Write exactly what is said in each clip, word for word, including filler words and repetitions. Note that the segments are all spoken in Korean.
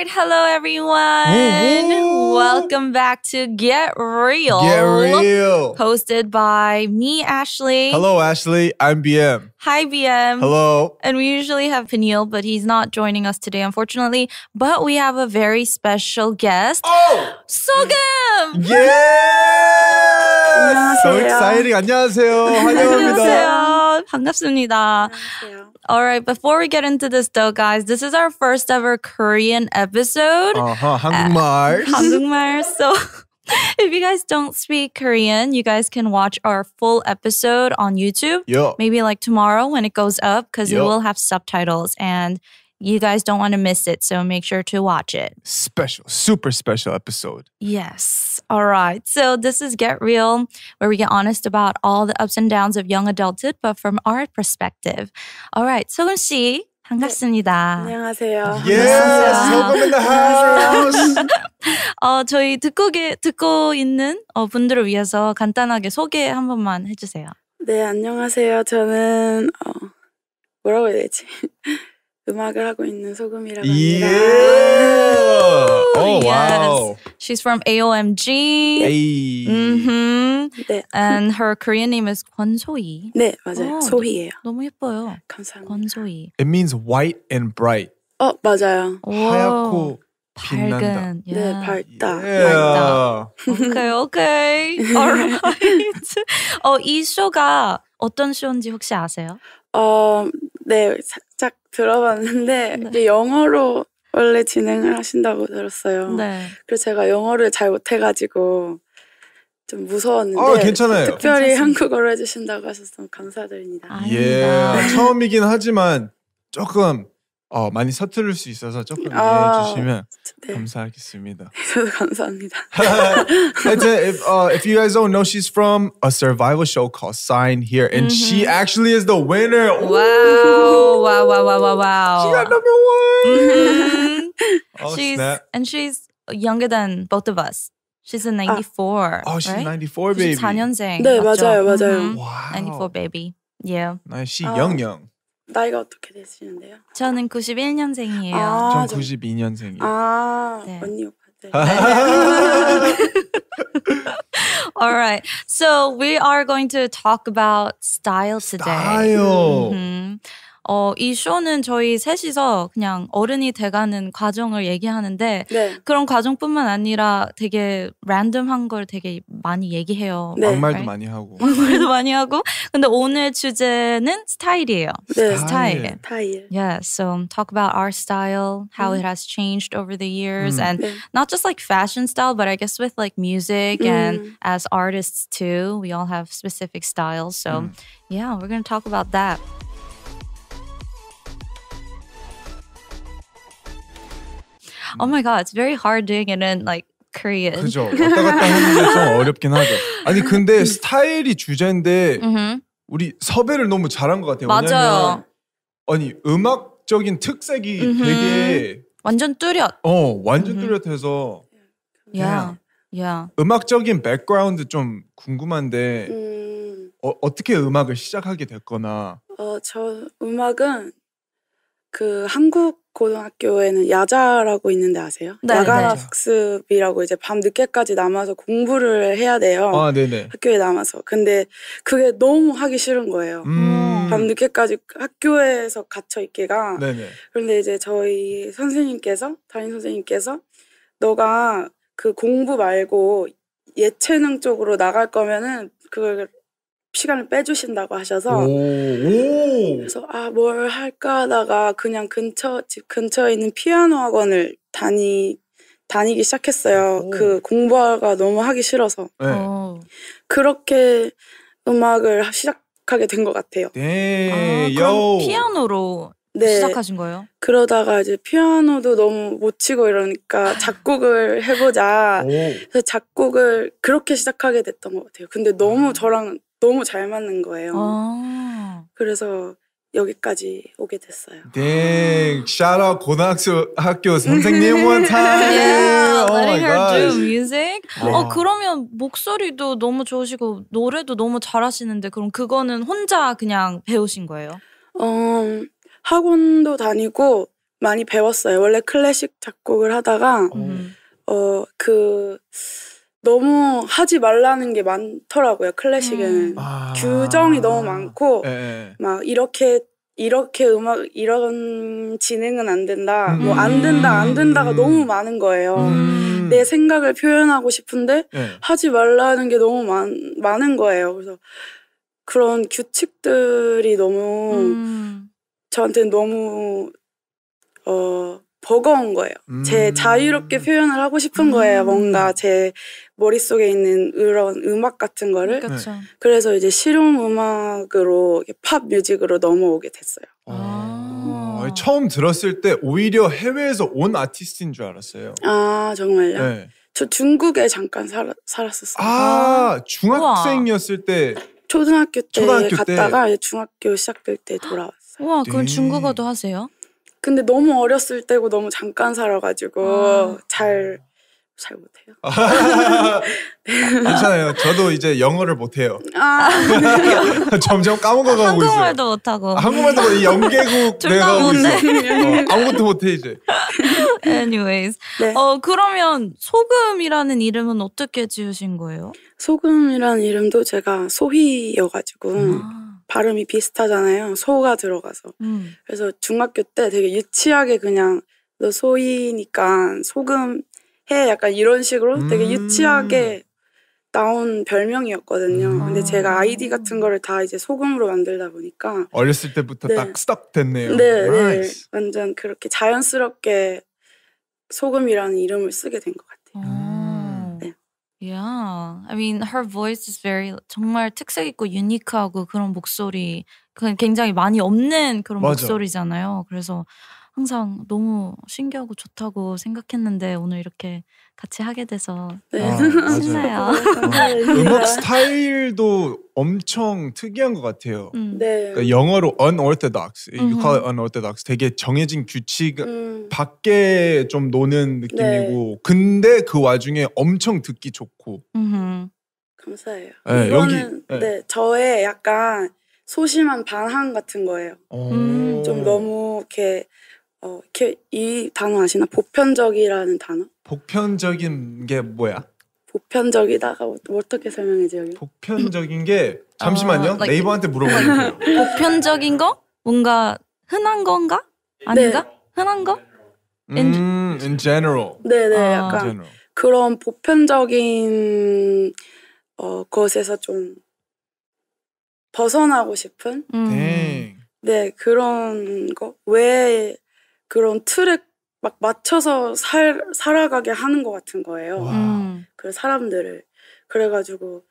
right, hello everyone. Ooh. Welcome back to Get Real. Get Real. Hosted by me, Ashley. Hello, Ashley. I'm B M. Hi, B M. Hello. And we usually have Peniel, but he's not joining us today, unfortunately. But we have a very special guest. Oh! Sogumm! Yeah! So exciting. 안녕하세요. 환영합니다. 반갑습니다. 안녕하세요. All right, before we get into this though, guys, this is our first ever Korean episode. Uh-huh, 한국말. 한국말. So if you guys don't speak Korean, you guys can watch our full episode on YouTube. Yo. Maybe like tomorrow when it goes up, because it will have subtitles and you guys don't want to miss it, so make sure to watch it. Special, super special episode. Yes. All right. So this is Get Real, where we get honest about all the ups and downs of young adulthood, but from our perspective. All right. Sogumm 씨, 반갑습니다. 안녕하세요. Yes, Sogumm in the house. 어, 저희 듣고, 게, 듣고 있는 어, 분들을 위해서 간단하게 소개 한 번만 해주세요. 네, 안녕하세요. 저는 어, 뭐라고 해야 되지? 음악을 하고 있는 소금이라고 합니다. Yeah. Oh, yes. Wow. She's from A O M G. Hey. Mm-hmm. 네. And her Korean name is 권소희. 네, 맞아요. 오, 소희예요. 너무 예뻐요. 감사합니다. 권소희. It means white and bright. 어, 맞아요. 하얗고 밝은. Yeah. 네, 밝다. Yeah. 밝다. 오케이, 오케이. Alright. 어, 이 쇼가 어떤 쇼인지 혹시 아세요? 어, 네, 살짝 들어봤는데 네. 이게 영어로 원래 진행을 하신다고 들었어요. 네. 그래서 제가 영어를 잘 못해가지고 좀 무서웠는데 아, 괜찮아요. 특별히 괜찮습니다. 한국어로 해주신다고 하셔서 감사드립니다. 예, yeah. 처음이긴 하지만 조금 어, 많이 서투를 수 있어서 조금 아, 이해해 주시면 네. 감사하겠습니다. 저도 감사합니다. if, uh, if you guys don't know, she's from a survival show called Sign Here, and mm-hmm. she actually is the winner. Wow, wow, wow, wow, wow, wow. She got number one. Mm-hmm. oh, she's, snap. And she's younger than both of us. She's a ninety-four. Oh, she's right? ninety-four, baby. ninety-four 년생. 네, 맞아요, 맞아요. Mm-hmm. Wow. ninety-four, baby. Yeah. Nice. She oh. young, young. 나이가 어떻게 되시는데요? 저는 구십일 년생이에요. 아, 전 구십이 년생이에요. 아, 네. 언니 오빠. 네. All right. So we are going to talk about style today. Style. Mm-hmm. 어, 이 쇼는 저희 셋이서 그냥 어른이 돼가는 과정을 얘기하는데 네. 그런 과정뿐만 아니라 되게 랜덤한 걸 되게 많이 얘기해요. 네. 막말도 많이 하고. 막말도 많이 하고. 근데 오늘 주제는 스타일이에요. 네. 스타일. 스타일. Yeah, so talk about our style, how 음. it has changed over the years, 음. and 네. not just like fashion style, but I guess with like music 음. and as artists too, we all have specific styles. So 음. yeah, we're going to talk about that. Oh my god, it's very hard doing it in like Korean. 그죠. 왔다 갔다 하는 게 좀 어렵긴 하죠. 아니 근데 스타일이 주제인데 우리 섭외를 너무 잘한 것 같아요. 맞아요. 왜냐면, 아니 음악적인 특색이 음흠. 되게 완전 뚜렷. 어, 완전 음흠. 뚜렷해서. Yeah, yeah. 음악적인 백그라운드 좀 궁금한데 음. 어, 어떻게 음악을 시작하게 됐거나. 어, 저 음악은 그 한국 고등학교에는 야자라고 있는데 아세요? 네, 야간학습이라고 이제 밤 늦게까지 남아서 공부를 해야 돼요. 아, 네네. 학교에 남아서. 근데 그게 너무 하기 싫은 거예요. 음. 밤 늦게까지 학교에서 갇혀 있기가. 네네. 그런데 이제 저희 선생님께서, 담임 선생님께서 너가 그 공부 말고 예체능 쪽으로 나갈 거면은 그걸 시간을 빼주신다고 하셔서 오, 오. 그래서 아, 뭘 할까 하다가 그냥 근처 집 근처에 있는 피아노 학원을 다니 다니기 시작했어요. 오. 그 공부가 너무 하기 싫어서 네. 그렇게 음악을 시작하게 된 것 같아요. 네, 아, 그럼 요. 피아노로 네. 시작하신 거예요? 그러다가 이제 피아노도 너무 못 치고 이러니까 작곡을 해보자. 오. 그래서 작곡을 그렇게 시작하게 됐던 것 같아요. 근데 너무 저랑 너무 잘 맞는 거예요. 아~ 그래서 여기까지 오게 됐어요. 네, shout out 고등학교 학교 선생님 one time. Yeah, letting her do music. 어, 그러면 목소리도 너무 좋으시고 노래도 너무 잘하시는데 그럼 그거는 혼자 그냥 배우신 거예요? 어, 학원도 다니고 많이 배웠어요. 원래 클래식 작곡을 하다가 음. 어, 그 너무 하지 말라는 게 많더라고요. 클래식에는 음. 아. 규정이 너무 많고 에. 막 이렇게 이렇게 음악 이런 진행은 안 된다. 음. 뭐 안 된다 안 된다가 음. 너무 많은 거예요. 음. 내 생각을 표현하고 싶은데 에. 하지 말라는 게 너무 많, 많은 거예요. 그래서 그런 규칙들이 너무 음. 저한테는 너무 어, 버거운 거예요. 음. 제 자유롭게 표현을 하고 싶은 음. 거예요. 뭔가 제 머릿속에 있는 그런 음악 같은 거를. 그쵸. 그래서 이제 실용음악으로 팝 뮤직으로 넘어오게 됐어요. 아. 아. 처음 들었을 때 오히려 해외에서 온 아티스트인 줄 알았어요. 아 정말요? 네. 저 중국에 잠깐 살아, 살았었어요. 아, 아. 중학생이었을 우와. 때 초등학교 때 초등학교 갔다가 때. 중학교 시작될 때 돌아왔어요. 와, 그럼 네. 중국어도 하세요? 근데 너무 어렸을 때고 너무 잠깐 살아가지고 잘 잘 못해요. 괜찮아요. 저도 이제 영어를 못해요. 아, 점점 까먹어가고 한국말도 있어요. 한국말도 못하고. 아, 한국말도 못하고 영계국 내가 하고 있어. 어, 아무것도 못해 이제. Anyways. 네. 어, 그러면 소금이라는 이름은 어떻게 지으신 거예요? 소금이라는 이름도 제가 소희여가지고 아. 발음이 비슷하잖아요. 소가 들어가서. 음. 그래서 중학교 때 되게 유치하게 그냥 너 소이니까 소금 해 약간 이런 식으로 음. 되게 유치하게 나온 별명이었거든요. 음. 근데 제가 아이디 같은 거를 다 이제 소금으로 만들다 보니까 어렸을 때부터 네. 딱 스톱 됐네요. 네, 네. 완전 그렇게 자연스럽게 소금이라는 이름을 쓰게 된 것 같아요. 음. Yeah, I mean her voice is very 정말 특색 있고 유니크하고 그런 목소리 그냥 굉장히 많이 없는 그런 맞아. 목소리잖아요. 그래서 항상 너무 신기하고 좋다고 생각했는데 오늘 이렇게 같이 하게 돼서 네. 아, 신나요. 음악 스타일도 엄청 특이한 것 같아요. 음. 네. 그러니까 영어로 unorthodox, you call it unorthodox. 되게 정해진 규칙 음. 밖에 좀 노는 느낌이고 네. 근데 그 와중에 엄청 듣기 좋고 음흠. 감사해요. 네, 이거는 여기, 네. 네, 저의 약간 소심한 반항 같은 거예요. 음. 좀 너무 이렇게 어, 이렇게 이 단어 아시나? 보편적이라는 단어? 보편적인 게 뭐야? 보편적이다가 어떻게 설명해지 여기? 보편적인 게 잠시만요. 어, like, 네이버한테 물어보세요. 보편적인 거? 뭔가 흔한 건가? 아닌가? 네. 흔한 거? In, 음, in general. 네네, 아, 약간 general. 그런 보편적인 어, 것에서 좀 벗어나고 싶은? 음. 네, 그런 거. 왜 그런 틀에 막 맞춰서 살, 살아가게 하는 것 같은 거예요. 음. 그래서 사람들을. 그래가지고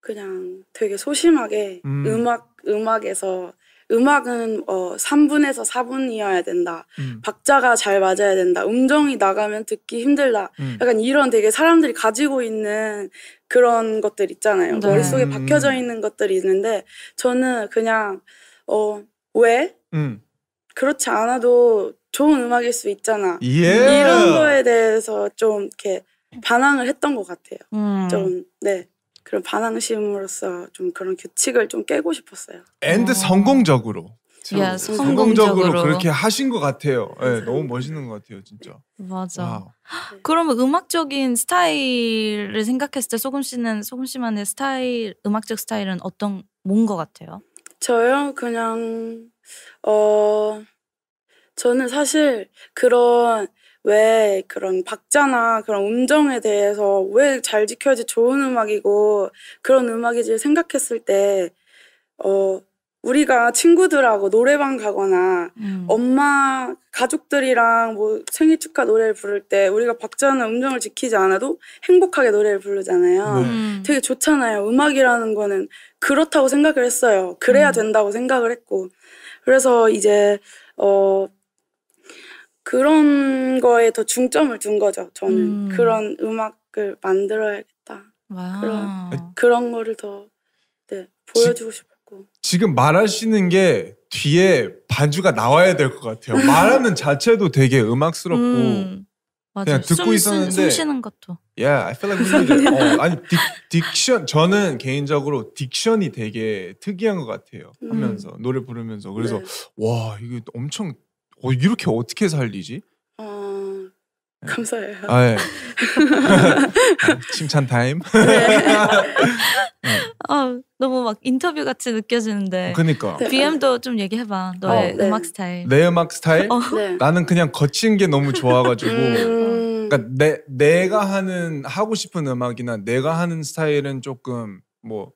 그냥 되게 소심하게 음. 음악, 음악에서 음악은 어, 삼 분에서 사 분이어야 된다. 음. 박자가 잘 맞아야 된다. 음정이 나가면 듣기 힘들다. 음. 약간 이런 되게 사람들이 가지고 있는 그런 것들 있잖아요. 네. 머릿속에 박혀져 있는 것들이 있는데 저는 그냥 어, 왜? 음. 그렇지 않아도 좋은 음악일 수 있잖아. Yeah. 이런 거에 대해서 좀 이렇게 반항을 했던 것 같아요. 음. 좀 네 그런 반항심으로써 좀 그런 규칙을 좀 깨고 싶었어요. And 어. 성공적으로. Yeah, 성공적으로. 성공적으로 그렇게 하신 것 같아요. 네, 너무 멋있는 것 같아요, 진짜. 맞아. 와우. 그러면 음악적인 스타일을 생각했을 때 소금 씨는 소금 씨만의 스타일, 음악적 스타일은 어떤 뭔 것 같아요? 저요? 그냥 어 저는 사실 그런 왜 그런 박자나 그런 음정에 대해서 왜 잘 지켜야지 좋은 음악이고 그런 음악이지 생각했을 때 어 우리가 친구들하고 노래방 가거나 음. 엄마 가족들이랑 뭐 생일 축하 노래를 부를 때 우리가 박자나 음정을 지키지 않아도 행복하게 노래를 부르잖아요. 음. 되게 좋잖아요. 음악이라는 거는 그렇다고 생각을 했어요. 그래야 음. 된다고 생각을 했고 그래서 이제 어 그런 거에 더 중점을 둔 거죠. 저는 음. 그런 음악을 만들어야겠다. 와우. 그런 그런 거를 더 네, 보여주고 지, 싶었고. 지금 말하시는 게 뒤에 반주가 나와야 될 것 같아요. 말하는 자체도 되게 음악스럽고 음. 그냥 맞아. 듣고 숨, 있었는데. 숨 쉬는 것도. Yeah, I feel like really 어, 아니 딕, 딕션 저는 개인적으로 딕션이 되게 특이한 것 같아요. 하면서 음. 노래 부르면서 그래서 네. 와 이게 엄청 어, 이렇게 어떻게 살리지? 어, 네. 감사해요. 아, 네. 칭찬 타임. 네. 네. 아, 너무 막 인터뷰 같이 느껴지는데. 그러니까. 네. 비엠도 좀 얘기해봐. 너의 어, 네. 음악 스타일. 내 음악 스타일? 어. 네. 나는 그냥 거친 게 너무 좋아가지고. 음... 그러니까 내 내가 하는 하고 싶은 음악이나 내가 하는 스타일은 조금 뭐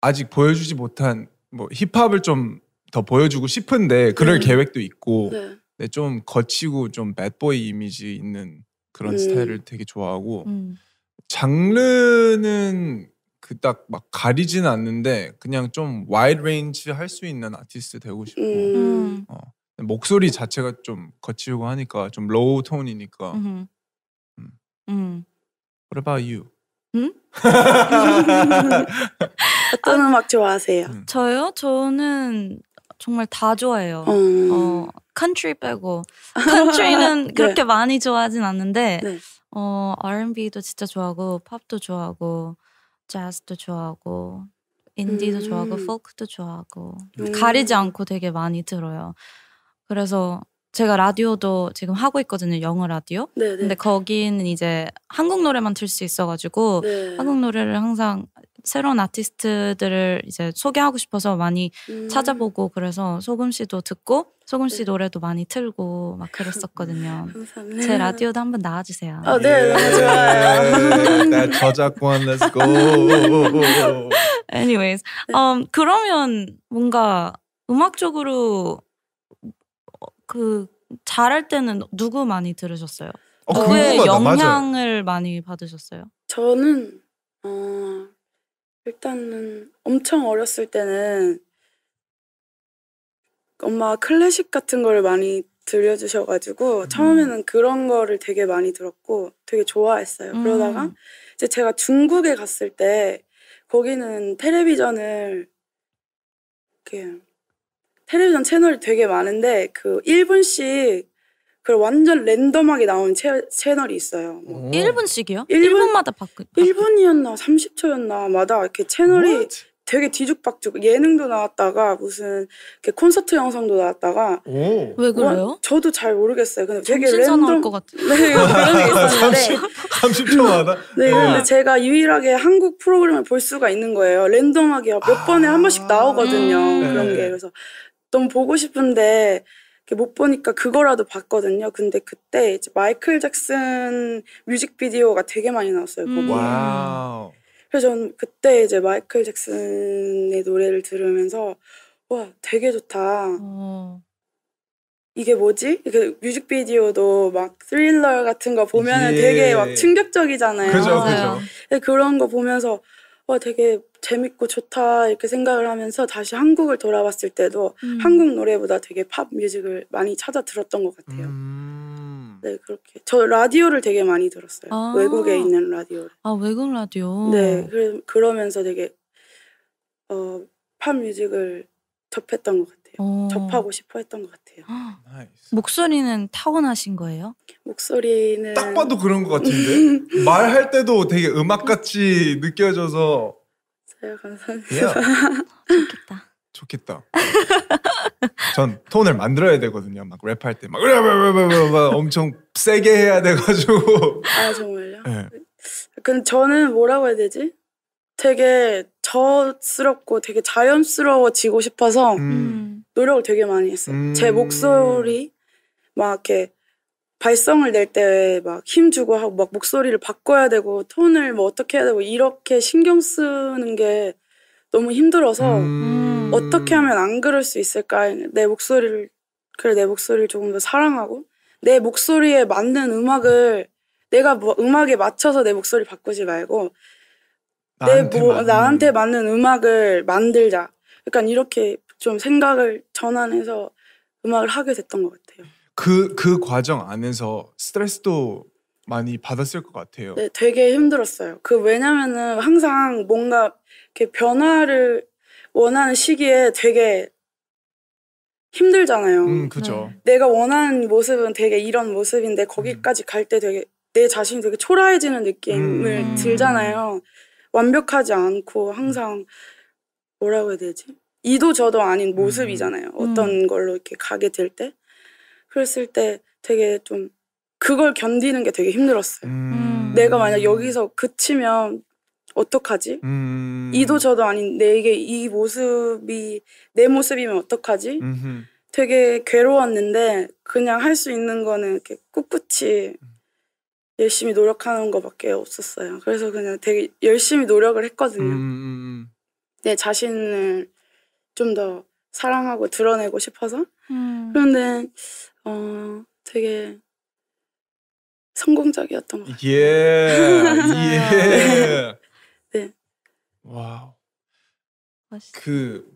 아직 보여주지 못한 뭐 힙합을 좀 더 보여주고 싶은데 그럴 음. 계획도 있고. 네. 근데 좀 거치고 좀 배드보이 이미지 있는 그런 음. 스타일을 되게 좋아하고 음. 장르는 그 딱 막 가리진 않는데 그냥 좀 와이드 레인지 할 수 있는 아티스트 되고 싶고 음. 어. 목소리 자체가 좀 거치고 하니까 좀 로우 톤이니까 음. 음. 음. What about you? 음? 어떤 아, 음악 좋아하세요? 음. 저요? 저는 정말 다 좋아해요. 음. 어, 컨트리 빼고. 컨트리는 네. 그렇게 많이 좋아하진 않는데 네. 어, 알앤비도 진짜 좋아하고 팝도 좋아하고 재즈도 좋아하고 인디도 음. 좋아하고 포크도 좋아하고 음. 가리지 않고 되게 많이 들어요. 그래서 제가 라디오도 지금 하고 있거든요. 영어 라디오. 네네. 근데 거기는 이제 한국 노래만 틀 수 있어가지고 네. 한국 노래를 항상 새로운 아티스트들을 이제 소개하고 싶어서 많이 음. 찾아보고 그래서 소금 씨도 듣고 소금 씨 네. 노래도 많이 틀고 막 그랬었거든요. 감사합니다. 제 라디오도 한번 나와주세요. 어, 네, 너무 좋아요. 나 저작권 let's go. Anyways, 네. um, 그러면 뭔가 음악적으로 그 잘할 때는 누구 많이 들으셨어요? 어, 누구의 영향을 맞아요. 많이 받으셨어요? 저는 어. 일단은 엄청 어렸을 때는 엄마 클래식 같은 거를 많이 들려주셔가지고 음. 처음에는 그런 거를 되게 많이 들었고 되게 좋아했어요. 음. 그러다가 이제 제가 중국에 갔을 때 거기는 텔레비전을 이렇게 텔레비전 채널이 되게 많은데 그 일 분씩 그 완전 랜덤하게 나오는 채, 채널이 있어요. 뭐 일 분씩이요? 일 분, 일 분마다 바뀌 일 분이었나 삼십 초였나 마다 이렇게 채널이 What? 되게 뒤죽박죽 예능도 나왔다가 무슨 이렇게 콘서트 영상도 나왔다가 오. 왜 그래요? 와, 저도 잘 모르겠어요. 근데 되게 랜덤 나올 것 같아. 네, 그런 게 있었는데 삼십 초마다? 네, 네. 근데 제가 유일하게 한국 프로그램을 볼 수가 있는 거예요. 랜덤하게 몇 아. 번에 한 번씩 나오거든요. 음. 그런 네. 게 그래서 너무 보고 싶은데 못 보니까 그거라도 봤거든요. 근데 그때 이제 마이클 잭슨 뮤직비디오가 되게 많이 나왔어요. 음. 와우. 그래서 저는 그때 이제 마이클 잭슨의 노래를 들으면서 와 되게 좋다. 오. 이게 뭐지? 그 뮤직비디오도 막 스릴러 같은 거 보면은 예. 되게 막 충격적이잖아요. 그죠, 그죠. 그런 거 보면서 와 되게 재밌고 좋다 이렇게 생각을 하면서 다시 한국을 돌아왔을 때도 음. 한국 노래보다 되게 팝 뮤직을 많이 찾아 들었던 것 같아요. 음. 네 그렇게 저 라디오를 되게 많이 들었어요. 아. 외국에 있는 라디오를. 아 외국 라디오. 네 그래, 그러면서 되게 어, 팝 뮤직을 접했던 것 같아요. 오. 접하고 싶어 했던 것 같아요. 나이스. 목소리는 타고나신 거예요? 목소리는 딱 봐도 그런 것 같은데 말할 때도 되게 음악같이 느껴져서 감사합니다. Yeah. 좋겠다. 좋겠다. 전 톤을 만들어야 되거든요. 막 랩할 때 막 엄청 세게 해야 돼가지고. 아 정말요? 네. 근데 저는 뭐라고 해야 되지? 되게 저스럽고 되게 자연스러워지고 싶어서 음. 노력을 되게 많이 했어요. 음. 제 목소리 막 이렇게 발성을 낼 때 막 힘주고 하고 막 목소리를 바꿔야 되고 톤을 뭐 어떻게 해야 되고 이렇게 신경 쓰는 게 너무 힘들어서 음. 어떻게 하면 안 그럴 수 있을까? 내 목소리를 그래 내 목소리를 조금 더 사랑하고 내 목소리에 맞는 음악을 내가 뭐 음악에 맞춰서 내 목소리 바꾸지 말고 나한테, 내 뭐, 맞는. 나한테 맞는 음악을 만들자. 약간 이렇게 좀 생각을 전환해서 음악을 하게 됐던 것 같아요. 그, 그 과정 안에서 스트레스도 많이 받았을 것 같아요. 네, 되게 힘들었어요. 그 왜냐면은 항상 뭔가 이렇게 변화를 원하는 시기에 되게 힘들잖아요. 음, 그죠. 네. 내가 원하는 모습은 되게 이런 모습인데 거기까지 음. 갈 때 되게 내 자신이 되게 초라해지는 느낌을 음. 들잖아요. 완벽하지 않고 항상 뭐라고 해야 되지? 이도 저도 아닌 모습이잖아요. 음. 어떤 걸로 이렇게 가게 될 때. 그랬을 때 되게 좀 그걸 견디는 게 되게 힘들었어요. 음. 내가 만약 여기서 그치면 어떡하지? 음. 이도 저도 아닌 내게 이 모습이 내 모습이면 어떡하지? 음흠. 되게 괴로웠는데 그냥 할 수 있는 거는 이렇게 꿋꿋이 열심히 노력하는 거밖에 없었어요. 그래서 그냥 되게 열심히 노력을 했거든요. 음. 내 자신을 좀 더 사랑하고 드러내고 싶어서. 음. 그런데 어, 되게 성공적이었던 것 같아요. 예. 예. 네. 와우. 멋있다. 그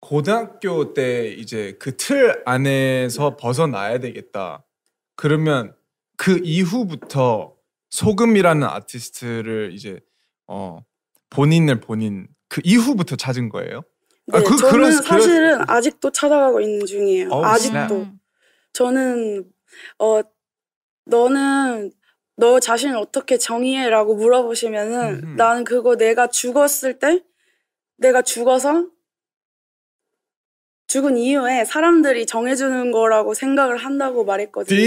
고등학교 때 이제 그 틀 안에서 네. 벗어나야 되겠다. 그러면 그 이후부터 소금이라는 아티스트를 이제 어 본인을 본인 그 이후부터 찾은 거예요? 네, 아, 그, 저는 그런, 사실은 그런... 아직도 찾아가고 있는 중이에요. 어, 아직도. 네. 저는 어 너는 너 자신을 어떻게 정의해? 라고 물어보시면은 음흠. 나는 그거 내가 죽었을 때 내가 죽어서 죽은 이후에 사람들이 정해주는 거라고 생각을 한다고 말했거든요.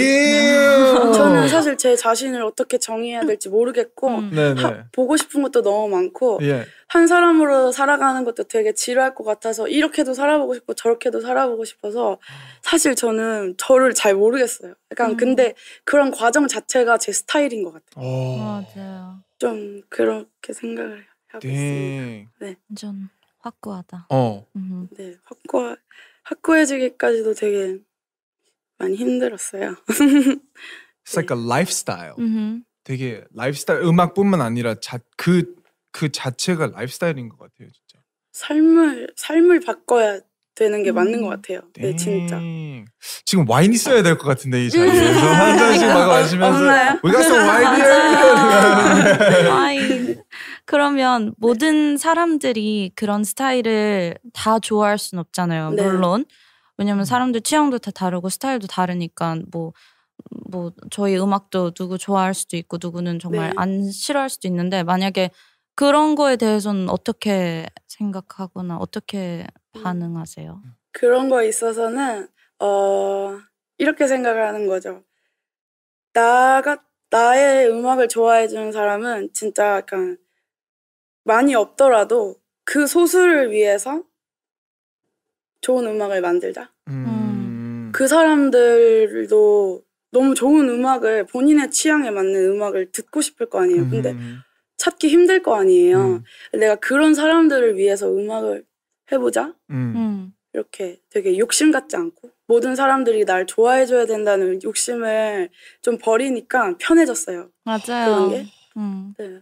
저는 사실 제 자신을 어떻게 정의해야 될지 모르겠고 음. 하, 보고 싶은 것도 너무 많고 예. 한 사람으로 살아가는 것도 되게 지루할 것 같아서 이렇게도 살아보고 싶고 저렇게도 살아보고 싶어서 사실 저는 저를 잘 모르겠어요. 약간 음. 근데 그런 과정 자체가 제 스타일인 것 같아요. 오. 맞아요. 좀 그렇게 생각을 하고 네. 있습니다. 네. 완전. 확고하다. 어. 네, 확고 확고해지기까지도 되게 많이 힘들었어요. It's like a lifestyle. 음흠. 되게 라이프스타일 음악뿐만 아니라 그그 그 자체가 라이프스타일인 것 같아요, 진짜. 삶을 삶을 바꿔야 되는 게 음. 맞는 것 같아요. 네, 네, 진짜. 지금 와인 있어야 될 것 같은데 이 자리에서 한 잔씩 막 마시면서 We got some wine here. 와인. 그러면 모든 사람들이 그런 스타일을 다 좋아할 순 없잖아요. 네. 물론 왜냐면 사람들 취향도 다 다르고 스타일도 다르니까 뭐 뭐 저희 음악도 누구 좋아할 수도 있고 누구는 정말 네. 안 싫어할 수도 있는데 만약에 그런 거에 대해서는 어떻게 생각하거나 어떻게 반응하세요? 그런 거에 있어서는 어, 이렇게 생각을 하는 거죠. 나가, 나의 음악을 좋아해주는 사람은 진짜 약간 많이 없더라도 그 소수를 위해서 좋은 음악을 만들자. 음. 그 사람들도 너무 좋은 음악을 본인의 취향에 맞는 음악을 듣고 싶을 거 아니에요. 음. 근데 찾기 힘들 거 아니에요. 음. 내가 그런 사람들을 위해서 음악을 해보자. 음. 이렇게 되게 욕심 같지 않고 모든 사람들이 날 좋아해줘야 된다는 욕심을 좀 버리니까 편해졌어요. 맞아요. 그런 게. 음. 네.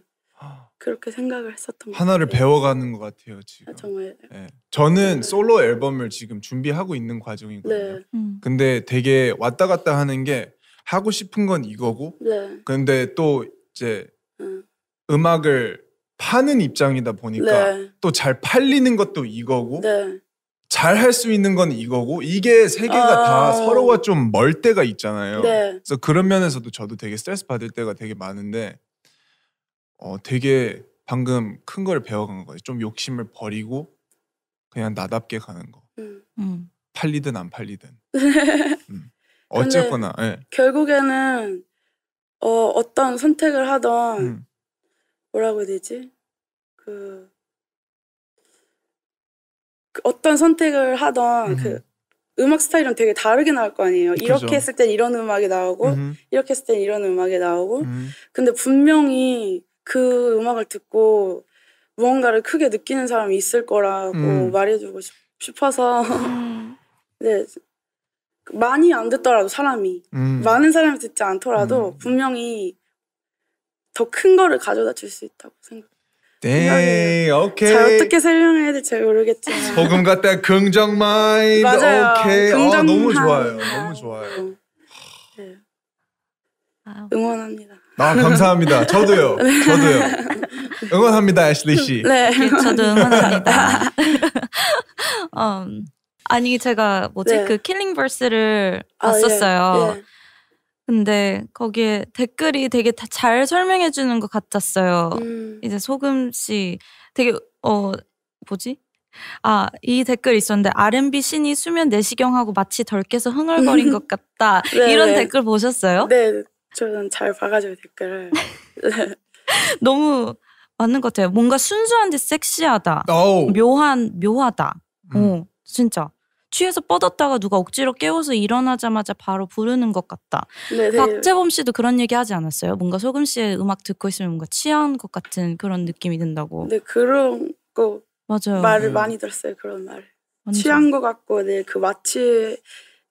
그렇게 생각을 했었던 하나를 것 같아요. 배워가는 것 같아요. 지금. 아, 정말. 네. 저는 네. 솔로 앨범을 지금 준비하고 있는 과정이거든요. 네. 음. 근데 되게 왔다 갔다 하는 게 하고 싶은 건 이거고 네. 근데 또 이제 음. 음악을 파는 입장이다 보니까 네. 또 잘 팔리는 것도 이거고 네. 잘 할 수 있는 건 이거고 이게 세 개가 아... 다 서로가 좀 멀 때가 있잖아요. 네. 그래서 그런 면에서도 저도 되게 스트레스 받을 때가 되게 많은데 어 되게 방금 큰 걸 배워간 거예요. 좀 욕심을 버리고 그냥 나답게 가는 거. 음. 음. 팔리든 안 팔리든. 음. 어쨌거나. 네. 결국에는 어, 어떤 선택을 하던 음. 뭐라고 해야 되지? 그, 그 어떤 선택을 하던 음. 그 음악 스타일은 되게 다르게 나올 거 아니에요. 그죠. 이렇게 했을 땐 이런 음악이 나오고 음. 이렇게 했을 땐 이런 음악이 나오고 음. 근데 분명히 그 음악을 듣고 무언가를 크게 느끼는 사람이 있을 거라고 음. 말해주고 싶어서 네, 많이 안 듣더라도 사람이 음. 많은 사람이 듣지 않더라도 음. 분명히 더 큰 거를 가져다 줄 수 있다고 생각해요. 네, 오케이. 잘 어떻게 설명해야 될지 잘 모르겠지만 소금 같다 긍정 마인드. 맞아요. 오케이. 긍정 아, 너무 좋아요. 너무 좋아요. 네. 응원합니다. 아, 감사합니다. 저도요. 네. 저도요. 응원합니다, 애슐리 씨. 네, 저도 응원합니다. 음, 아니 제가 뭐지 네. 그 킬링 버스를 아, 봤었어요. 예. 예. 근데 거기에 댓글이 되게 다 잘 설명해 주는 것 같았어요. 음. 이제 소금 씨 되게 어 뭐지 아, 이 댓글 있었는데 알앤비 신이 수면 내시경하고 마치 덜 깨서 흥얼거린 것 같다. 네, 이런 댓글 보셨어요? 네, 저는 잘 봐가지고 댓글을. 네. 너무 맞는 것 같아요. 뭔가 순수한데 섹시하다. 오. 묘한, 묘하다. 음. 오, 진짜. 취해서 뻗었다가 누가 억지로 깨워서 일어나자마자 바로 부르는 것 같다. 네네. 박재범 씨도 그런 얘기 하지 않았어요? 뭔가 소금 씨의 음악 듣고 있으면 뭔가 취한 것 같은 그런 느낌이 든다고. 네, 그런 거 맞아요. 말을 음. 많이 들었어요. 그런 말. 완전. 취한 것 같고, 네, 그 마취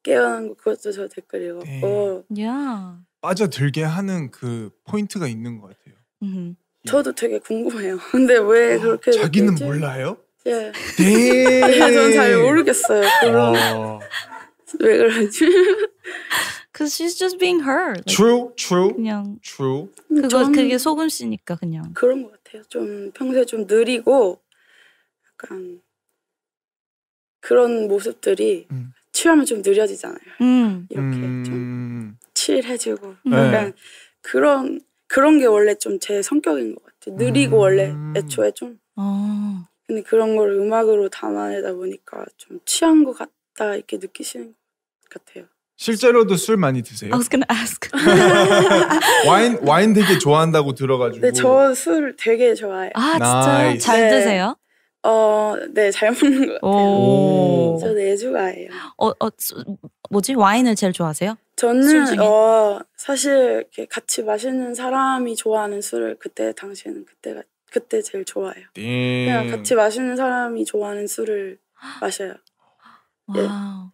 깨어난 거 그것도 저 댓글 읽었고. 네. 야. 빠져들게 하는 그 포인트가 있는 것 같아요. 음. 예. 저도 되게 궁금해요. 근데 왜 어, 그렇게 자기는 느끼지? 몰라요? 예. 네. 저는 잘 모르겠어요. 그럼 왜 그런지. Cause she's just being her. Like, true, true. 그냥 true. 그거 그게 소금 씨니까 그냥. 그런 것 같아요. 좀 평소에 좀 느리고 약간 그런 모습들이 음. 취하면 좀 느려지잖아요. 음. 이렇게 음. 좀 칠해지고 음. 약간 그런 그런 게 원래 좀 제 성격인 것 같아요. 느리고 음. 원래 애초에 좀. 아. 근데 그런 걸 음악으로 담아내다 보니까 좀 취한 것 같다 이렇게 느끼시는 것 같아요. 실제로도 술 많이 드세요? I was gonna ask. 와인 와인 되게 좋아한다고 들어가지고. 네, 저 술 되게 좋아해요. 아 진짜요? 잘 드세요? 네, 어, 네, 잘 먹는 것 같아요. 오. 저는 애주가예요. 어, 어, 뭐지? 와인을 제일 좋아하세요? 저는 어 사실 이렇게 같이 마시는 사람이 좋아하는 술을 그때 당시에는 그때가. 그때 제일 좋아요. 네. 그냥 같이 마시는 사람이 좋아하는 술을 마셔요. 와, 예.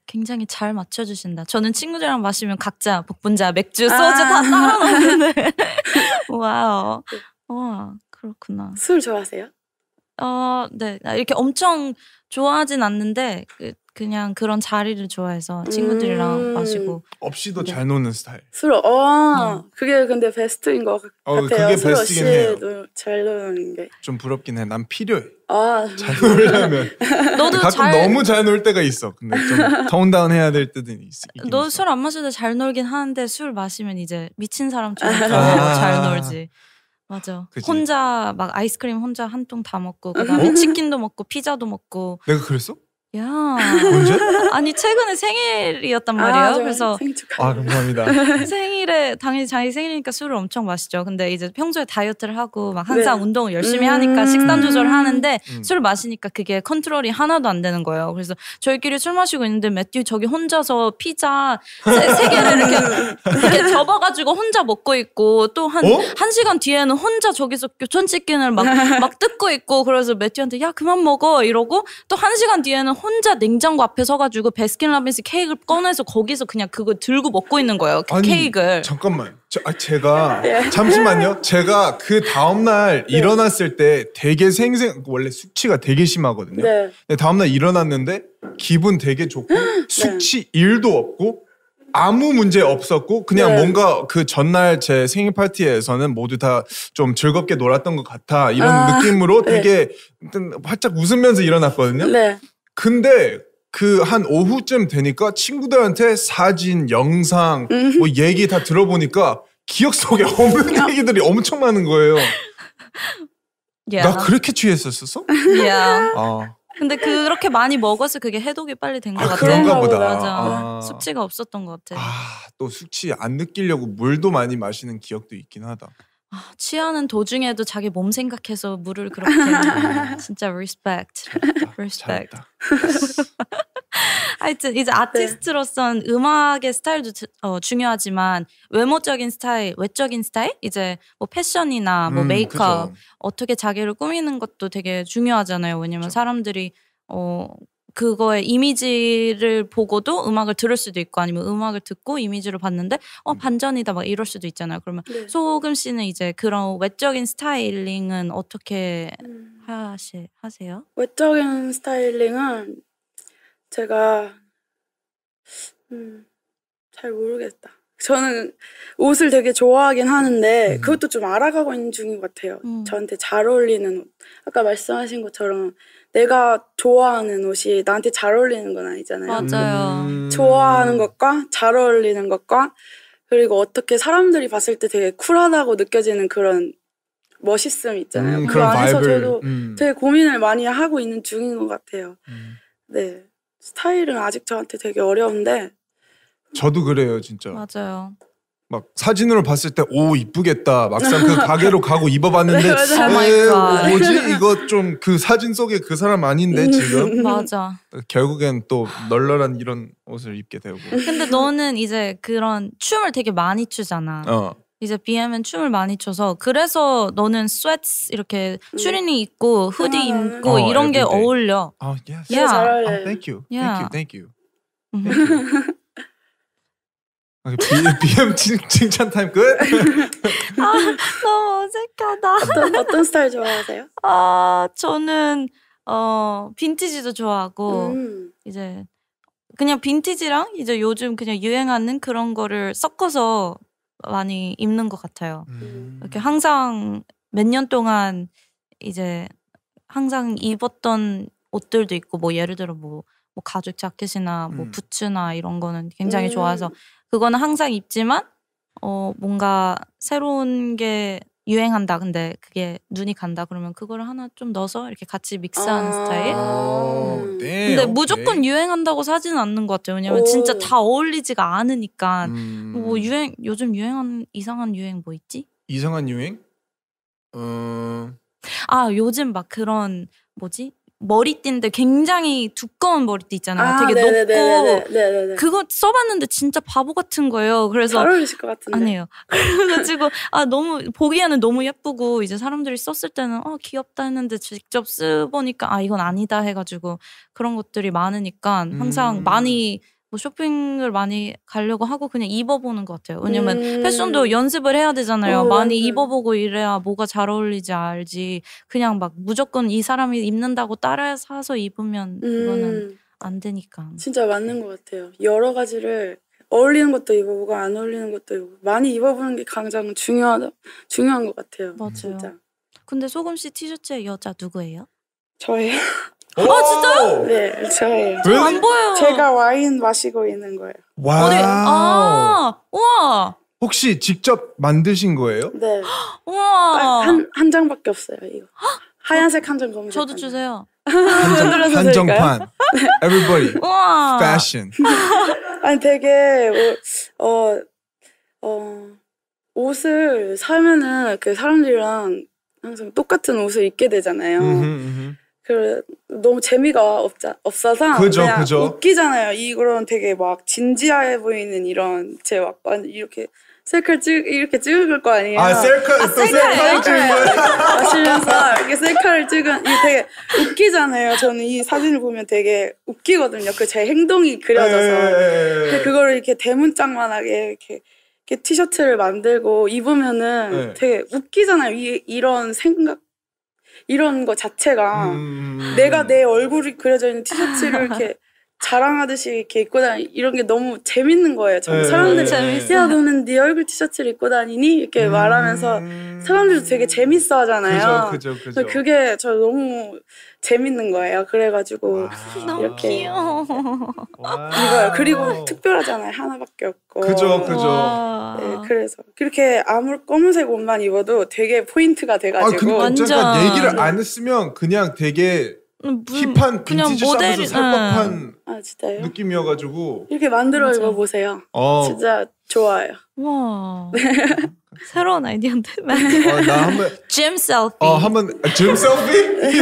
굉장히 잘 맞춰주신다. 저는 친구들이랑 마시면 각자 복분자, 맥주, 소주 아 다 따라놓는데. 와우. 네. 와, 그렇구나. 술 좋아하세요? 어, 네. 이렇게 엄청 좋아하진 않는데 그, 그냥 그런 자리를 좋아해서 친구들이랑 음 마시고. 없이도 잘 노는 스타일. 술, 어, 음. 그게 근데 베스트인 것 같아요. 어, 그게 술 베스트긴 해요. 노, 잘 노는 게. 좀 부럽긴 해. 난 필요해. 아. 잘 놀려면. 너도 가끔 잘... 너무 잘 놀 때가 있어. 근데 좀 톤다운 해야 될 때도 있어. 너 술 안 마셔도 잘 놀긴 하는데 술 마시면 이제 미친 사람처럼 아 잘 놀지. 맞아. 그치? 혼자 막 아이스크림 혼자 한 통 다 먹고 그다음에 어? 치킨도 먹고 피자도 먹고. 내가 그랬어? 야. 언제? 아니 최근에 생일이었단 말이에요. 아, 그래서 아 감사합니다. 생일에 당연히 자기 생일이니까 술을 엄청 마시죠. 근데 이제 평소에 다이어트를 하고 막 항상 네. 운동을 열심히 음 하니까 식단 조절을 하는데 음. 술을 마시니까 그게 컨트롤이 하나도 안 되는 거예요. 그래서 저희끼리 술 마시고 있는데 매튜 저기 혼자서 피자 세, 세 개를 이렇게, 이렇게 접어가지고 혼자 먹고 있고 또 한 어? 한 시간 뒤에는 혼자 저기서 교촌치킨을 막, 막 뜯고 있고 그래서 매튜한테 야 그만 먹어 이러고 또 한 시간 뒤에는 혼자 냉장고 앞에 서가지고 배스킨라빈스 케이크를 꺼내서 거기서 그냥 그거 들고 먹고 있는 거예요. 그 아니, 케이크를. 잠깐만. 저, 아, 제가 네. 잠시만요. 제가 그 다음날 네. 일어났을 때 되게 생생 원래 숙취가 되게 심하거든요. 네. 근데 다음날 일어났는데 기분 되게 좋고 숙취 네. 일도 없고 아무 문제 없었고 그냥 네. 뭔가 그 전날 제 생일 파티에서는 모두 다 좀 즐겁게 놀았던 것 같아. 이런 아, 느낌으로 네. 되게 활짝 웃으면서 일어났거든요. 네. 근데 그 한 오후쯤 되니까 친구들한테 사진, 영상, 뭐 얘기 다 들어보니까 기억 속에 없는 얘기들이 엄청 많은 거예요. Yeah. 나 그렇게 취했었었어? Yeah. 아. 근데 그렇게 많이 먹어서 그게 해독이 빨리 된 것 아, 같아. 그런가 보다. 맞아. 아. 숙취가 없었던 것 같아. 아, 또 숙취 안 느끼려고 물도 많이 마시는 기억도 있긴 하다. 아, 취하는 도중에도 자기 몸 생각해서 물을 그렇게 진짜 respect, respect. 하여튼 이제 아티스트로선 네. 음악의 스타일도 어, 중요하지만 외모적인 스타일, 외적인 스타일, 이제 뭐 패션이나 뭐 음, 메이크업 그죠. 어떻게 자기를 꾸미는 것도 되게 중요하잖아요. 왜냐면 그렇죠. 사람들이 어. 그거의 이미지를 보고도 음악을 들을 수도 있고 아니면 음악을 듣고 이미지를 봤는데 어 반전이다 막 이럴 수도 있잖아요. 그러면 네. 소금 씨는 이제 그런 외적인 스타일링은 어떻게 음. 하시, 하세요? 외적인 스타일링은 제가 음, 잘 모르겠다. 저는 옷을 되게 좋아하긴 하는데 음. 그것도 좀 알아가고 있는 중인 것 같아요. 음. 저한테 잘 어울리는 옷. 아까 말씀하신 것처럼 내가 좋아하는 옷이 나한테 잘 어울리는 건 아니잖아요. 맞아요. 음. 좋아하는 것과 잘 어울리는 것과 그리고 어떻게 사람들이 봤을 때 되게 쿨하다고 느껴지는 그런 멋있음 있잖아요. 음, 그 안에서 바이블. 저도 음. 되게 고민을 많이 하고 있는 중인 것 같아요. 음. 네, 스타일은 아직 저한테 되게 어려운데. 저도 그래요, 진짜. 맞아요. 막 사진으로 봤을 때 오 이쁘겠다. 막상 그 가게로 가고 입어봤는데 네, 에, 뭐지 이거 좀 그 사진 속에 그 사람 아닌데 지금. 맞아. 결국엔 또 널널한 이런 옷을 입게 되고. 근데 너는 이제 그런 춤을 되게 많이 추잖아. 어. 이제 비엠은 춤을 많이 춰서 그래서 너는 스웨트 이렇게 추리닝 입고 후디 아, 입고 어, 이런 게 day. 어울려. 아, yes. Yeah. Yeah. Oh, thank you. Yeah. Thank you. Thank you. Thank you. 비엠 칭찬 타임 끝. 아, 너무 어색하다. 어떤, 어떤 스타일 좋아하세요? 아, 저는 어 빈티지도 좋아하고 음. 이제 그냥 빈티지랑 이제 요즘 그냥 유행하는 그런 거를 섞어서 많이 입는 것 같아요. 음. 이렇게 항상 몇 년 동안 이제 항상 입었던 옷들도 있고 뭐 예를 들어 뭐, 뭐 가죽 자켓이나 뭐 음. 부츠나 이런 거는 굉장히 음. 좋아해서. 그거는 항상 입지만 어 뭔가 새로운 게 유행한다. 근데 그게 눈이 간다. 그러면 그거를 하나 좀 넣어서 이렇게 같이 믹스하는 아 스타일. 음. 네, 근데 오케이. 무조건 유행한다고 사지는 않는 것 같아요. 왜냐면 오. 진짜 다 어울리지가 않으니까. 음. 뭐 유행 요즘 유행한 이상한 유행 뭐 있지? 이상한 유행? 어... 아 요즘 막 그런 뭐지? 머리띠인데 굉장히 두꺼운 머리띠 있잖아요. 아, 되게 네네네네네. 높고 네네네. 그거 써봤는데 진짜 바보 같은 거예요. 그래서 잘 어울리실 것 같은데. 아니에요. 그래가지고 아 너무 보기에는 너무 예쁘고 이제 사람들이 썼을 때는 어 귀엽다 했는데 직접 쓰보니까 아 이건 아니다 해가지고 그런 것들이 많으니까 항상 음. 많이 뭐 쇼핑을 많이 가려고 하고 그냥 입어보는 것 같아요. 왜냐면 음. 패션도 연습을 해야 되잖아요. 오, 많이 맞아요. 입어보고 이래야 뭐가 잘 어울리지 알지. 그냥 막 무조건 이 사람이 입는다고 따라 사서 입으면 그거는 음. 안 되니까. 진짜 맞는 것 같아요. 여러 가지를 어울리는 것도 입어보고 안 어울리는 것도 입어보고 많이 입어보는 게 가장 중요하다, 중요한 것 같아요. 맞아요. 진짜. 근데 소금 씨 티셔츠의 여자 누구예요? 저예요. 아 진짜요? 네 저예요. 안 보여요. 제가 와인 마시고 있는 거예요. 와우. 어디? 아, 우와. 혹시 직접 만드신 거예요? 네. 우와. 한, 한 장밖에 없어요 이거. 하얀색 한 장 검은색. 저도 주세요. 한정, 한정판. Everybody. 우와. Fashion. 아니 되게 뭐, 어, 어, 옷을 사면은 그 사람들이랑 항상 똑같은 옷을 입게 되잖아요. 음흠, 음흠. 그래 너무 재미가 없자, 없어서 그죠, 그냥 그죠. 웃기잖아요. 이런 되게 막 진지해 보이는 이런 제 막 이렇게 셀카 찍 이렇게 찍을 거 아니에요? 아 셀카 아, 또 셀카를 찍은 거예요? 마시면서 이렇게 셀카를 찍은 이게 되게 웃기잖아요. 저는 이 사진을 보면 되게 웃기거든요. 그 제 행동이 그려져서 그거를 이렇게 대문짝만하게 이렇게. 이렇게 티셔츠를 만들고 입으면은 에이. 되게 웃기잖아요. 이 이런 생각. 이런 거 자체가 음... 내가 내 얼굴이 그려져 있는 티셔츠를 이렇게 자랑하듯이 이렇게 입고 다니 이런 게 너무 재밌는 거예요. 정말 사람들이 재밌어. 야 너는 네 얼굴 티셔츠를 입고 다니니 이렇게 음... 말하면서 사람들도 되게 재밌어 하잖아요. 그죠, 그죠, 그죠. 그게 저 너무 재밌는 거예요. 그래가지고 너무 귀여워. 이거요. 그리고 특별하잖아요. 하나밖에 없고. 그죠, 그죠. 네, 그래서 그렇게 아무 검은색 옷만 입어도 되게 포인트가 돼가지고. 아, 근데 완전 얘기를 안 했으면 그냥 되게 음, 힙한 빈티지 모델이... 샵에서 살법한 아, 느낌이어가지고. 이렇게 만들어 맞아. 입어보세요. 어. 진짜 좋아요. 와. 새로운 아이디어인데. 어, 나 한번 줌 셀피. 어, 한번 줌 셀피? 줌 셀피.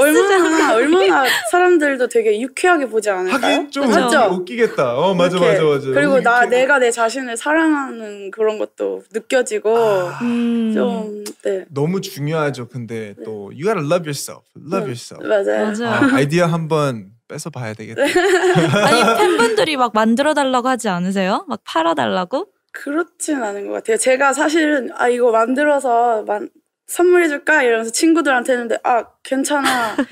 얼마나 얼마나 사람들도 되게 유쾌하게 보지 않을까요? 하긴 좀 맞죠? 웃기겠다. 어, 맞아 이렇게. 맞아 맞아. 그리고 나 유쾌. 내가 내 자신을 사랑하는 그런 것도 느껴지고 아, 좀 네. 너무 중요하죠. 근데 네. 또 you gotta love yourself. love 네. yourself. 맞아요. 맞아요. 아, 아이디어 한번 뺏어 봐야 되겠다. 아니, 팬분들이 막 만들어 달라고 하지 않으세요? 막 팔아 달라고? 그렇진 않은 것 같아요. 제가 사실은 아 이거 만들어서 만, 선물해줄까? 이러면서 친구들한테 했는데 아 괜찮아 못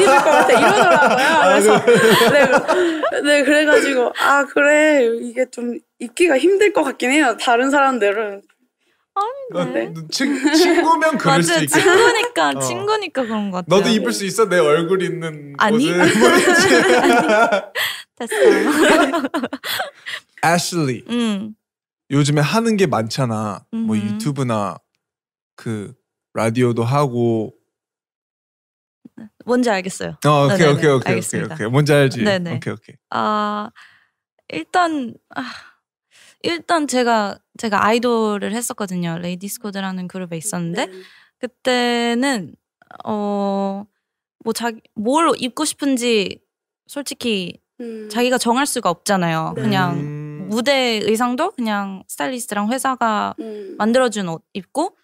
입을 것 같아 이러더라고요. 그래서 네, 네 그래가지고 아 그래 이게 좀 입기가 힘들 것 같긴 해요. 다른 사람들은 안 돼. 네. 친, 친구면 그럴 맞아, 수 있겠다. 친구니까 어. 친구니까 그런 것 같아요. 너도 입을 수 있어? 내 얼굴 있는 아니? 옷을 됐어요. Ashley 음. 요즘에 하는 게 많잖아. 음. 뭐 유튜브나 그 라디오도 하고. 뭔지 알겠어요. 어, 오케이, 오케이, 오케이, 오케이, 오케이. 뭔지 알지? 네네. 오케이, 오케이. 아, 일단 아, 일단 제가 제가 아이돌을 했었거든요. 레이디스코드라는 그룹에 있었는데 네. 그때는 어 뭐 자기 뭘 입고 싶은지 솔직히 음. 자기가 정할 수가 없잖아요. 네. 그냥 음. 무대 의상도 그냥 스타일리스트랑 회사가 음. 만들어준 옷 입고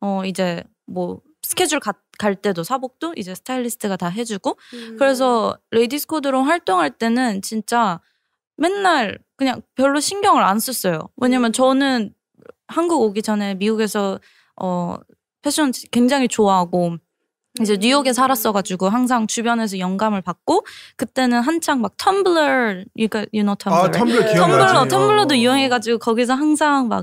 어 이제 뭐 스케줄 가, 갈 때도 사복도 이제 스타일리스트가 다 해주고 음. 그래서 레이디스 코드로 활동할 때는 진짜 맨날 그냥 별로 신경을 안 썼어요. 왜냐면 저는 한국 오기 전에 미국에서 어 패션 굉장히 좋아하고 이제 뉴욕에 살았어가지고 항상 주변에서 영감을 받고 그때는 한창 막 텀블러 유가 유노 텀블러 아, 텀블러 기억나지? 텀블러 텀블러도 유행해가지고 거기서 항상 막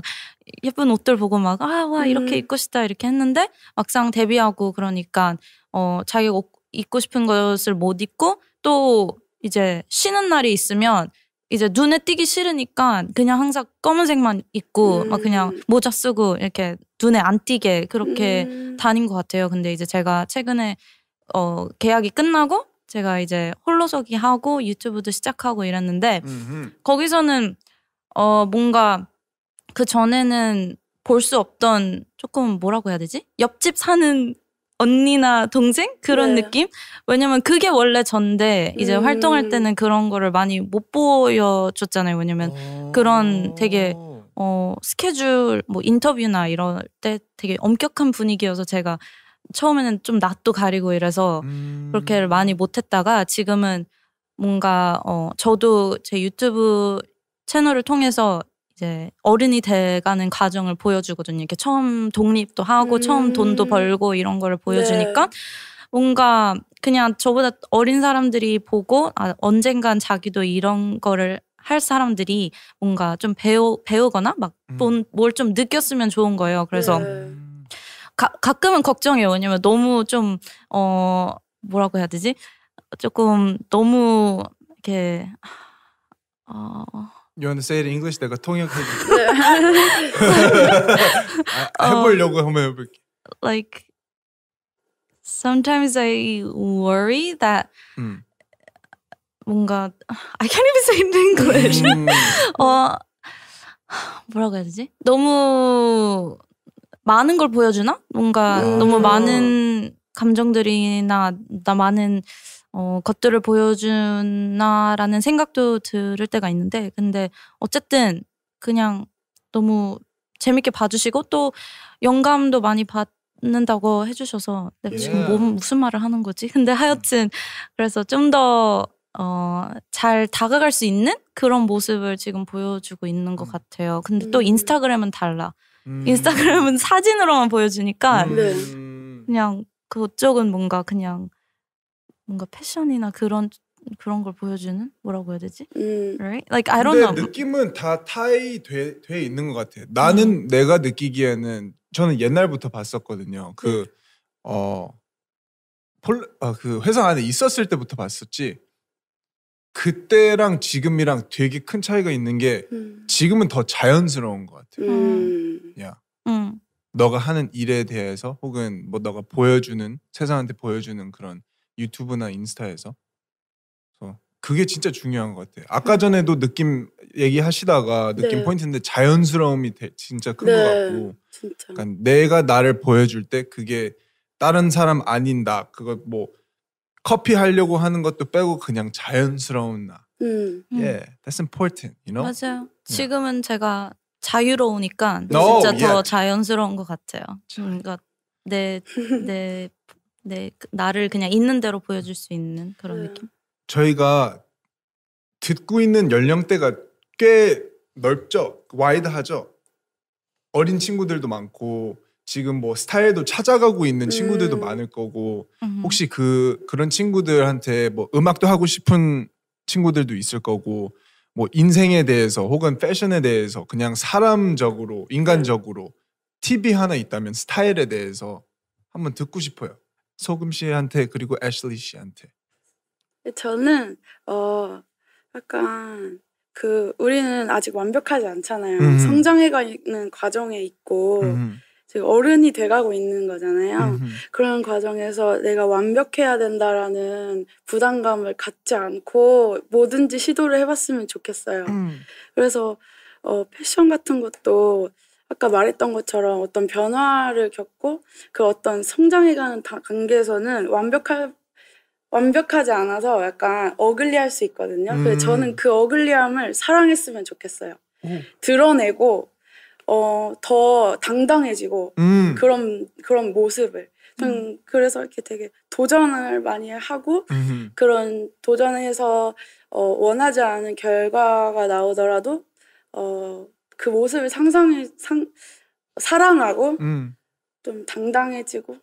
예쁜 옷들 보고 막 아 와 이렇게 음. 입고 싶다 이렇게 했는데 막상 데뷔하고 그러니까 어 자기가 입고 싶은 것을 못 입고 또 이제 쉬는 날이 있으면 이제 눈에 띄기 싫으니까 그냥 항상 검은색만 입고 음. 막 그냥 모자 쓰고 이렇게 눈에 안 띄게 그렇게 음. 다닌 것 같아요. 근데 이제 제가 최근에 어 계약이 끝나고 제가 이제 홀로서기 하고 유튜브도 시작하고 이랬는데 음흠. 거기서는 어 뭔가 그 전에는 볼 수 없던 조금 뭐라고 해야 되지? 옆집 사는 언니나 동생? 그런 네. 느낌? 왜냐면 그게 원래 전데 이제 음. 활동할 때는 그런 거를 많이 못 보여줬잖아요. 왜냐면 오. 그런 되게 어, 스케줄 뭐 인터뷰나 이럴 때 되게 엄격한 분위기여서 제가 처음에는 좀 낯도 가리고 이래서 음. 그렇게 많이 못했다가 지금은 뭔가 어, 저도 제 유튜브 채널을 통해서 이제 어른이 돼가는 과정을 보여주거든요. 이렇게 처음 독립도 하고 음. 처음 돈도 벌고 이런 거를 보여주니까 네. 뭔가 그냥 저보다 어린 사람들이 보고 아, 언젠간 자기도 이런 거를 할 사람들이 뭔가 좀 배우, 배우거나 막 뭘 좀 음. 느꼈으면 좋은 거예요. 그래서 네. 가, 가끔은 걱정해요. 왜냐면 너무 좀 어, 뭐라고 해야 되지? 조금 너무 이렇게 어... You want to say it in English? 내가 통역해줄게. 해보려고 한번 해볼게. Like, sometimes I worry that mm. 뭔가 I can't even say it in English. Mm. 어, 뭐라고 해야 되지? 너무 많은 걸 보여주나? 뭔가 mm. 너무 많은 감정들이나 나 많은 어, 것들을 보여주나라는 생각도 들을 때가 있는데 근데 어쨌든 그냥 너무 재밌게 봐주시고 또 영감도 많이 받는다고 해주셔서 내가 지금 yeah. 몸, 무슨 말을 하는 거지? 근데 하여튼 그래서 좀 더 어, 잘 다가갈 수 있는 그런 모습을 지금 보여주고 있는 것 같아요. 근데 또 인스타그램은 달라. 인스타그램은 사진으로만 보여주니까 그냥 그쪽은 뭔가 그냥 뭔가 패션이나 그런 그런 걸 보여주는 뭐라고 해야 되지? 음. Right? Like I don't know. 느낌은 다 타이 돼, 돼 있는 것 같아. 나는 음. 내가 느끼기에는 저는 옛날부터 봤었거든요. 그 어 폴 아 그 회사 안에 있었을 때부터 봤었지. 그때랑 지금이랑 되게 큰 차이가 있는 게 지금은 더 자연스러운 것 같아. 음. 야. 음. 너가 하는 일에 대해서 혹은 뭐 너가 보여주는 세상한테 보여주는 그런 유튜브나 인스타에서 그래서 그게 진짜 중요한 것 같아요. 아까 전에도 느낌 얘기하시다가 느낌 네. 포인트인데 자연스러움이 대, 진짜 큰 것 네, 같고 진짜. 그러니까 내가 나를 보여줄 때 그게 다른 사람 아닌 나 그거 뭐 커피 하려고 하는 것도 빼고 그냥 자연스러운 나 음. Yeah, that's important, you know? 맞아요. 지금은 yeah. 제가 자유로우니까 no, 진짜 yeah. 더 자연스러운 것 같아요. 그러니까 내... 내 네, 나를 그냥 있는 대로 보여줄 수 있는 그런 네. 느낌? 저희가 듣고 있는 연령대가 꽤 넓죠? 와이드하죠? 어린 친구들도 많고 지금 뭐 스타일도 찾아가고 있는 친구들도 음. 많을 거고 혹시 그, 그런 친구들한테 뭐 음악도 하고 싶은 친구들도 있을 거고 뭐 인생에 대해서 혹은 패션에 대해서 그냥 사람적으로, 인간적으로 팁이 하나 있다면 스타일에 대해서 한번 듣고 싶어요. 소금 씨한테 그리고 애슐리 씨한테 저는 어 약간 그 우리는 아직 완벽하지 않잖아요. 음흠. 성장해가는 과정에 있고 음흠. 제가 어른이 돼가고 있는 거잖아요. 음흠. 그런 과정에서 내가 완벽해야 된다라는 부담감을 갖지 않고 뭐든지 시도를 해봤으면 좋겠어요. 음. 그래서 어, 패션 같은 것도 아까 말했던 것처럼 어떤 변화를 겪고 그 어떤 성장해가는 단계에서는 완벽할 완벽하지 않아서 약간 어글리할 수 있거든요. 음. 그래서 저는 그 어글리함을 사랑했으면 좋겠어요. 오. 드러내고 어, 더 당당해지고 음. 그런 그런 모습을. 음. 그래서 이렇게 되게 도전을 많이 하고 음흠. 그런 도전해서 어, 원하지 않은 결과가 나오더라도 어, 그 모습을 상상해 상 사랑하고 음. 좀 당당해지고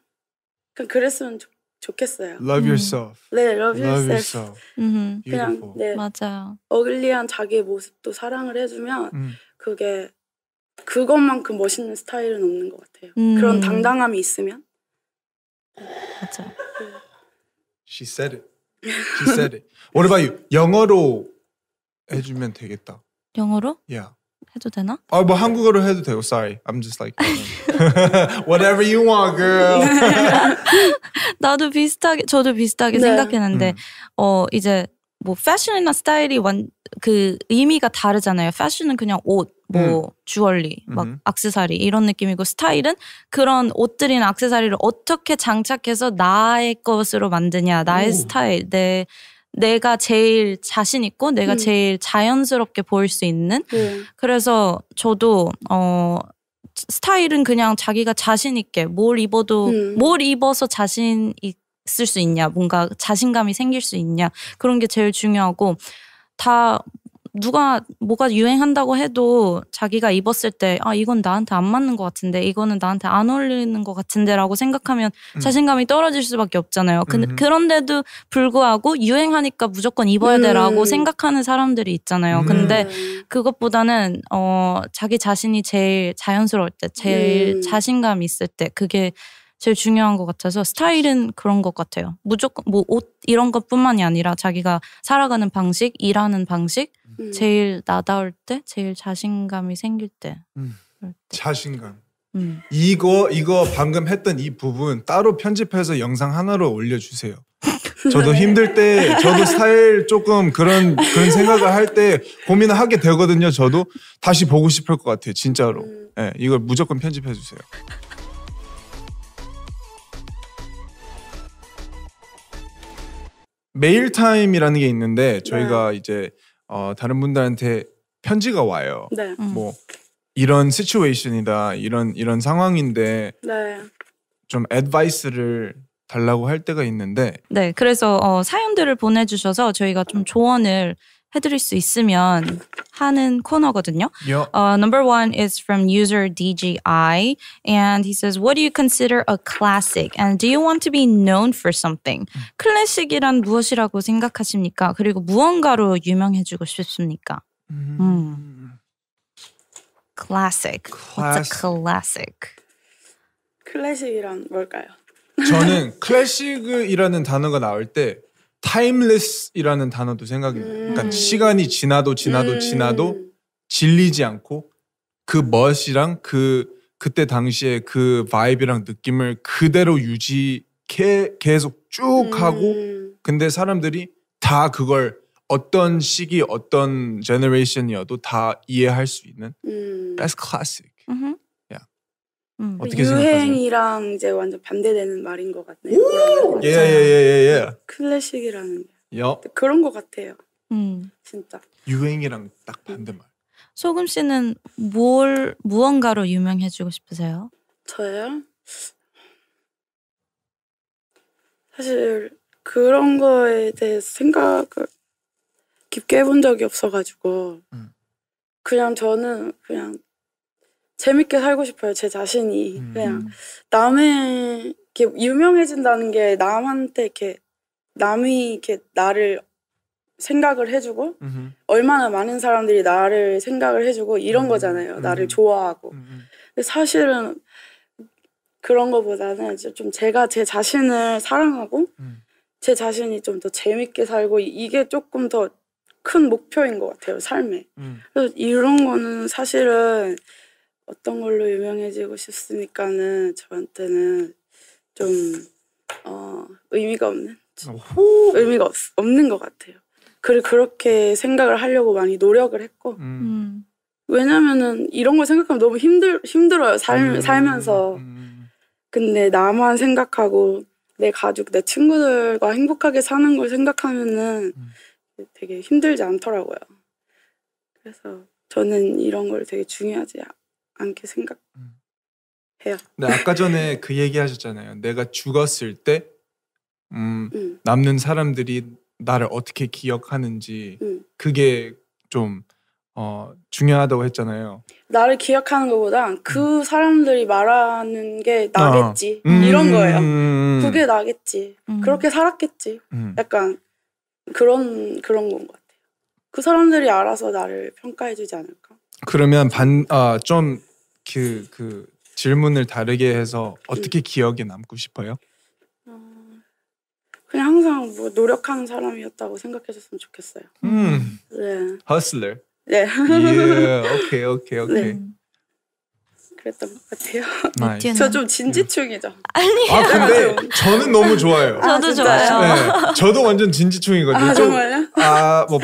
그냥 그랬으면 좋. 좋겠어요. Love yourself. 음. 네, love, love yourself. yourself. 그냥 네, 맞아요. 어글리한 자기의 모습도 사랑을 해주면 음. 그게 그것만큼 멋있는 스타일은 없는 것 같아요. 음. 그런 당당함이 있으면. 맞아. She said it. She said it. What about you? 영어로 해주면 되겠다. 영어로? Yeah. 해도 되나? 아, 뭐 한국어로 해도 되고. Sorry, I'm just like whatever you want, girl. 나도 비슷하게 저도 비슷하게 네. 생각했는데 음. 어 이제 뭐 패션이나 스타일이 완 그 의미가 다르잖아요. 패션은 그냥 옷, 뭐 음. 주얼리, 막 음. 액세서리 이런 느낌이고 스타일은 그런 옷들이나 액세서리를 어떻게 장착해서 나의 것으로 만드냐, 나의 오. 스타일, 내 내가 제일 자신 있고 내가 음. 제일 자연스럽게 보일 수 있는 음. 그래서 저도 어 스타일은 그냥 자기가 자신 있게 뭘 입어도 음. 뭘 입어서 자신 있을 수 있냐, 뭔가 자신감이 생길 수 있냐, 그런 게 제일 중요하고 다 누가 뭐가 유행한다고 해도 자기가 입었을 때 아 이건 나한테 안 맞는 것 같은데, 이거는 나한테 안 어울리는 것 같은데 라고 생각하면 음. 자신감이 떨어질 수밖에 없잖아요. 그, 그런데도 불구하고 유행하니까 무조건 입어야 음. 되라고 생각하는 사람들이 있잖아요. 음. 근데 그것보다는 어, 자기 자신이 제일 자연스러울 때, 제일 음. 자신감 있을 때 그게 제일 중요한 것 같아서 스타일은 그런 것 같아요. 무조건 뭐 옷 이런 것뿐만이 아니라 자기가 살아가는 방식, 일하는 방식 음. 제일 나다울 때, 제일 자신감이 생길 때. 음. 때. 자신감. 음. 이거 이거 방금 했던 이 부분 따로 편집해서 영상 하나로 올려주세요. 저도 힘들 때, 저도 스타일 조금 그런 그런 생각을 할 때 고민을 하게 되거든요. 저도 다시 보고 싶을 것 같아요, 진짜로. 음. 네, 이걸 무조건 편집해 주세요. 메일타임이라는 게 있는데 저희가 네. 이제 어, 다른 분들한테 편지가 와요. 네. 음. 뭐 이런 시츄에이션이다, 이런 이런 상황인데 네. 좀 애드바이스를 달라고 할 때가 있는데 네, 그래서 어, 사연들을 보내주셔서 저희가 좀 조언을 해드릴 수 있으면 하는 코너거든요. Yep. Uh, number one is from user D G I, and he says, "What do you consider a classic? And do you want to be known for something? 음. 클래식이란 무엇이라고 생각하십니까? 그리고 무언가로 유명해지고 싶습니까?" 음. 음. Classic. What's a classic? 클래식이란 뭘까요? 저는 클래식이라는 단어가 나올 때 timeless이라는 단어도 생각이 나요. 음. 그러니까 시간이 지나도 지나도 음. 지나도 질리지 않고 그 멋이랑 그 그때 당시에 그 바이브랑 느낌을 그대로 유지 개, 계속 쭉 음. 하고 근데 사람들이 다 그걸 어떤 시기 어떤 제너레이션이어도 다 이해할 수 있는 음. That's classic. 음흠. 음. 어떻게 유행이랑 생각하세요? 이제 완전 반대되는 말인 것 같네요. 예예예예 예. 클래식이라는 여. 그런 것 같아요. 음. 진짜. 유행이랑 딱 반대말. 소금 씨는 뭘 무언가로 유명해지고 싶으세요? 저요? 사실 그런 거에 대해서 생각을 깊게 해본 적이 없어가지고 음. 그냥 저는 그냥 재밌게 살고 싶어요, 제 자신이. 음. 그냥 남의 이렇게 유명해진다는 게 남한테 이렇게 남이 이렇게 나를 생각을 해주고 음흠. 얼마나 많은 사람들이 나를 생각을 해주고 이런 음. 거잖아요. 음. 나를 좋아하고. 음. 근데 사실은 그런 거보다는 좀 제가 제 자신을 사랑하고 음. 제 자신이 좀 더 재밌게 살고 이게 조금 더 큰 목표인 것 같아요, 삶에. 음. 그래서 이런 거는 사실은 어떤 걸로 유명해지고 싶으니까는 저한테는 좀 어, 의미가 없는 오. 의미가 없, 없는 것 같아요. 그리고 그렇게 생각을 하려고 많이 노력을 했고 음. 왜냐면은 이런 걸 생각하면 너무 힘들, 힘들어요 살, 음. 살면서 음. 근데 나만 생각하고 내 가족, 내 친구들과 행복하게 사는 걸 생각하면은 음. 되게 힘들지 않더라고요. 그래서 저는 이런 걸 되게 중요하지 않게 생각해요. 네, 아까 전에 그 얘기 하셨잖아요. 내가 죽었을 때 음, 음. 남는 사람들이 나를 어떻게 기억하는지 음. 그게 좀 어, 중요하다고 했잖아요. 나를 기억하는 것보다 그 음. 사람들이 말하는 게 나겠지. 어. 음. 이런 거예요. 음. 그게 나겠지. 음. 그렇게 살았겠지. 음. 약간 그런 그런 건 것 같아요. 그 사람들이 알아서 나를 평가해주지 않을까? 그러면 반 아 좀 그 그 질문을 다르게 해서 어떻게 음. 기억에 남고 싶어요? 그냥 항상 뭐 노력하는 사람이었다고 생각해줬으면 좋겠어요. 음. 네. Hustler. 네. yeah. 오케이 오케이 오케이. 네. 그랬던 것 같아요. Nice. 저 좀 진지충이죠. 아니요. 아 근데 저는 너무 좋아요. 아, 저도 좋아요. 네. 저도 완전 진지충이거든요. 아 정말요? 아 뭐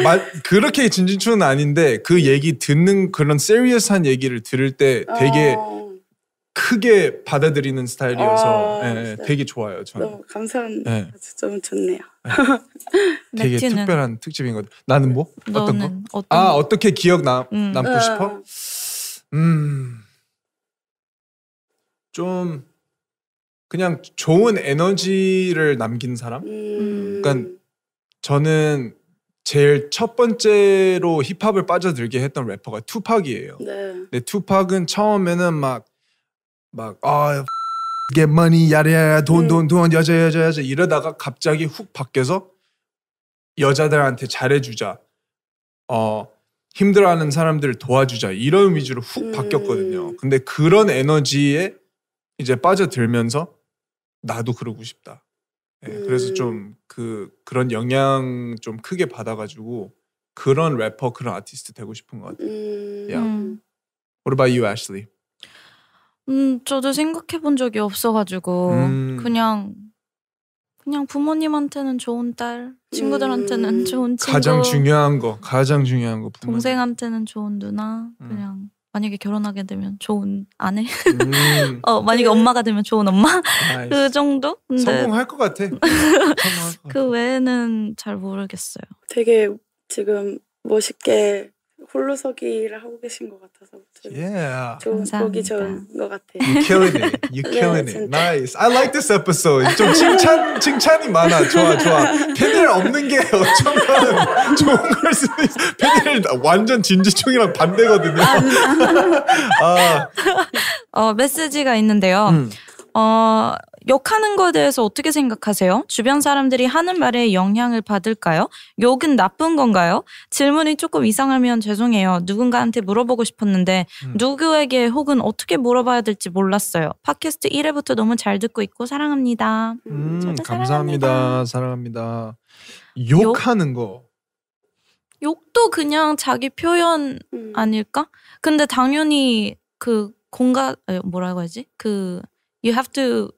그렇게 진지충은 아닌데 그 얘기 듣는 그런 serious-한 얘기를 들을 때 되게. 어. 크게 받아들이는 스타일이어서 아, 예, 되게 좋아요. 저는. 너무 감사합니다. 예. 너무 좋네요. 예. 되게 특별한 특집인 것 같아요. 나는 뭐? 어떤 거? 어떤 아, 거? 어떻게 기억 남, 음. 남고 음. 싶어? 음, 좀 그냥 좋은 에너지를 남긴 사람? 음. 그러니까 저는 제일 첫 번째로 힙합을 빠져들게 했던 래퍼가 투팍이에요. 네. 근데 투팍은 처음에는 막 막 아, get money 야래야래 돈 돈 돈 여자 여자 여자 이러다가 갑자기 훅 바뀌어서 여자들한테 잘해주자, 어 힘들어하는 사람들을 도와주자 이런 위주로 훅 음. 바뀌었거든요. 근데 그런 에너지에 이제 빠져들면서 나도 그러고 싶다. 네, 음. 그래서 좀 그 그런 영향 좀 크게 받아가지고 그런 래퍼 그런 아티스트 되고 싶은 것 같아요. 음. Yeah. What about you, Ashley? 음, 저도 생각해본 적이 없어가지고 음. 그냥 그냥 부모님한테는 좋은 딸, 친구들한테는 음. 좋은 친구, 가장 중요한 거, 가장 중요한 거 부모님. 동생한테는 좋은 누나, 음. 그냥 만약에 결혼하게 되면 좋은 아내, 음. 어 만약에 엄마가 되면 좋은 엄마 그 정도. 근데 성공할 것 같아. 성공할 것 같아. 그 외에는 잘 모르겠어요. 되게 지금 멋있게. 홀로서기를 하고 계신 것 같아서 yeah. 좋은 보기 좋은 것 같아요. You killing it, you killing 네, it. Nice. I like this episode. 좀 칭찬 칭찬이 많아. 좋아 좋아. 페넬 없는 게 어쩌면 좋은 걸 수도 있어. 페넬 완전 진지충이랑 반대거든요. 아. 어, 메시지가 있는데요. 음. 어, 욕하는 거에 대해서 어떻게 생각하세요? 주변 사람들이 하는 말에 영향을 받을까요? 욕은 나쁜 건가요? 질문이 조금 이상하면 죄송해요. 누군가한테 물어보고 싶었는데 음. 누구에게 혹은 어떻게 물어봐야 될지 몰랐어요. 팟캐스트 일 회부터 너무 잘 듣고 있고 사랑합니다. 음, 저도 감사합니다. 사랑합니다. 사랑합니다. 욕하는 욕? 거. 욕도 그냥 자기 표현 음. 아닐까? 근데 당연히 그 공감 뭐라고 하지? 그 you have to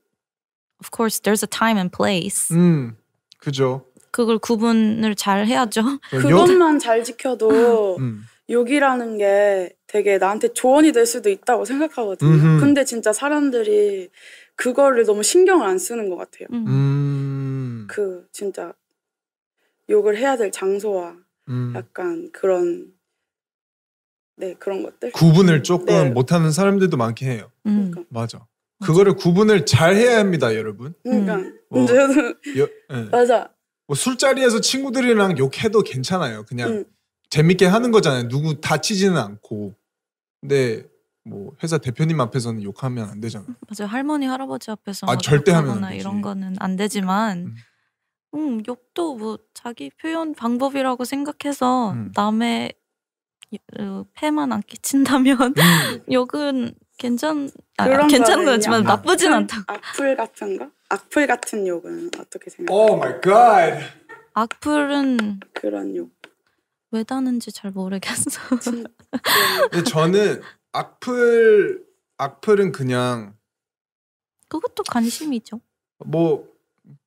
Of course, there's a time and place. 음, 그죠. 그걸 구분을 잘 해야죠. 그것만 잘 지켜도 음. 욕이라는 게 되게 나한테 조언이 될 수도 있다고 생각하거든요. 음흠. 근데 진짜 사람들이 그거를 너무 신경을 안 쓰는 것 같아요. 음. 그 진짜 욕을 해야 될 장소와 음. 약간 그런 네 그런 것들 구분을 조금 네. 못하는 사람들도 많긴 해요. 음. 그러니까. 맞아. 그거를 구분을 잘 해야 합니다, 여러분. 그러니까 뭐, 여, 네. 맞아. 뭐 술자리에서 친구들이랑 욕해도 괜찮아요. 그냥 응. 재밌게 하는 거잖아요. 누구 다치지는 않고. 근데 뭐 회사 대표님 앞에서는 욕하면 안 되잖아요. 맞아, 할머니 할아버지 앞에서. 아 절대 하면 안 되지. 이런 거는 안 되지만, 음. 음, 욕도 뭐 자기 표현 방법이라고 생각해서 음. 남의 어, 폐만 안 끼친다면 음. 욕은. 괜찮, 아, 괜찮은 거지만 나쁘진 않다고. 악플 같은 거? 악플 같은 욕은 어떻게 생각해요? 오 마이 갓! 악플은 그런 욕 왜 다는지 잘 모르겠어. 근데 저는 악플 악플은 그냥 그것도 관심이죠. 뭐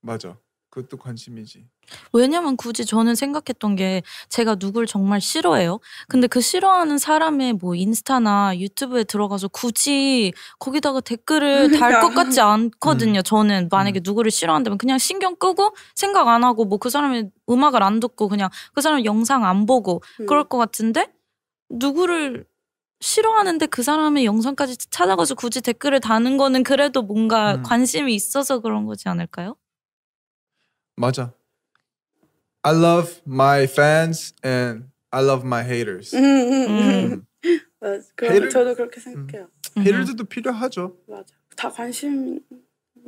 맞아. 그것도 관심이지. 왜냐면 굳이 저는 생각했던 게 제가 누굴 정말 싫어해요. 근데 그 싫어하는 사람의 뭐 인스타나 유튜브에 들어가서 굳이 거기다가 댓글을 달 것 같지 않거든요. 음. 저는 만약에 음. 누구를 싫어한다면 그냥 신경 끄고 생각 안 하고 뭐 그 사람의 음악을 안 듣고 그냥 그 사람 영상 안 보고 음. 그럴 것 같은데 누구를 싫어하는데 그 사람의 영상까지 찾아가서 굳이 댓글을 다는 거는 그래도 뭔가 음. 관심이 있어서 그런 거지 않을까요? 맞아. I love my fans and I love my haters. 음, 음. 음. 맞아. 그럼 저도 그렇게 생각해요. 음. haters도 필요하죠. 맞아. 다 관심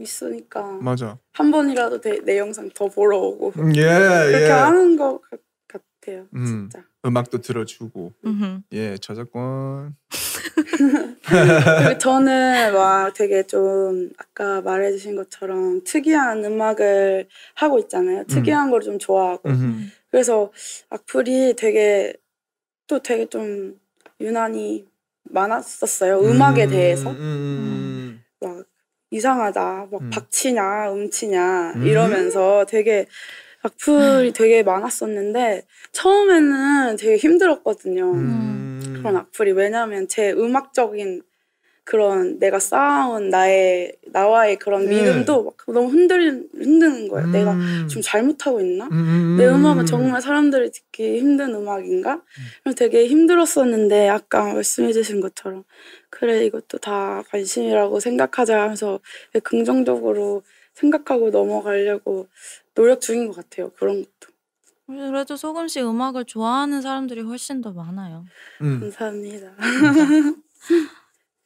있으니까. 맞아. 한 번이라도 내, 내 영상 더 보러 오고. 예, yeah, 그렇게 yeah. 하는 것 같, 같아요. 음. 진짜. 음악도 들어주고. 음. 예, 저작권. 그리고 저는 막 되게 좀 아까 말해주신 것처럼 특이한 음악을 하고 있잖아요. 특이한 음. 걸 좀 좋아하고 음흠. 그래서 악플이 되게 또 되게 좀 유난히 많았었어요. 음악에 음. 대해서 음. 막 이상하다, 막 음. 박치냐, 음치냐 이러면서 음. 되게 악플이 음. 되게 많았었는데 처음에는 되게 힘들었거든요. 음. 그런 악플이. 왜냐하면 제 음악적인 그런 내가 쌓아온 나의 나와의 그런 믿음도 음. 막 너무 흔들, 흔드는 거예요. 음. 내가 좀 잘못하고 있나? 음. 내 음악은 정말 사람들이 듣기 힘든 음악인가? 음. 되게 힘들었었는데 아까 말씀해주신 것처럼 그래 이것도 다 관심이라고 생각하자 하면서 긍정적으로 생각하고 넘어가려고 노력 중인 것 같아요. 그런 것도. 그래도 소금씨 음악을 좋아하는 사람들이 훨씬 더 많아요. 음. 감사합니다.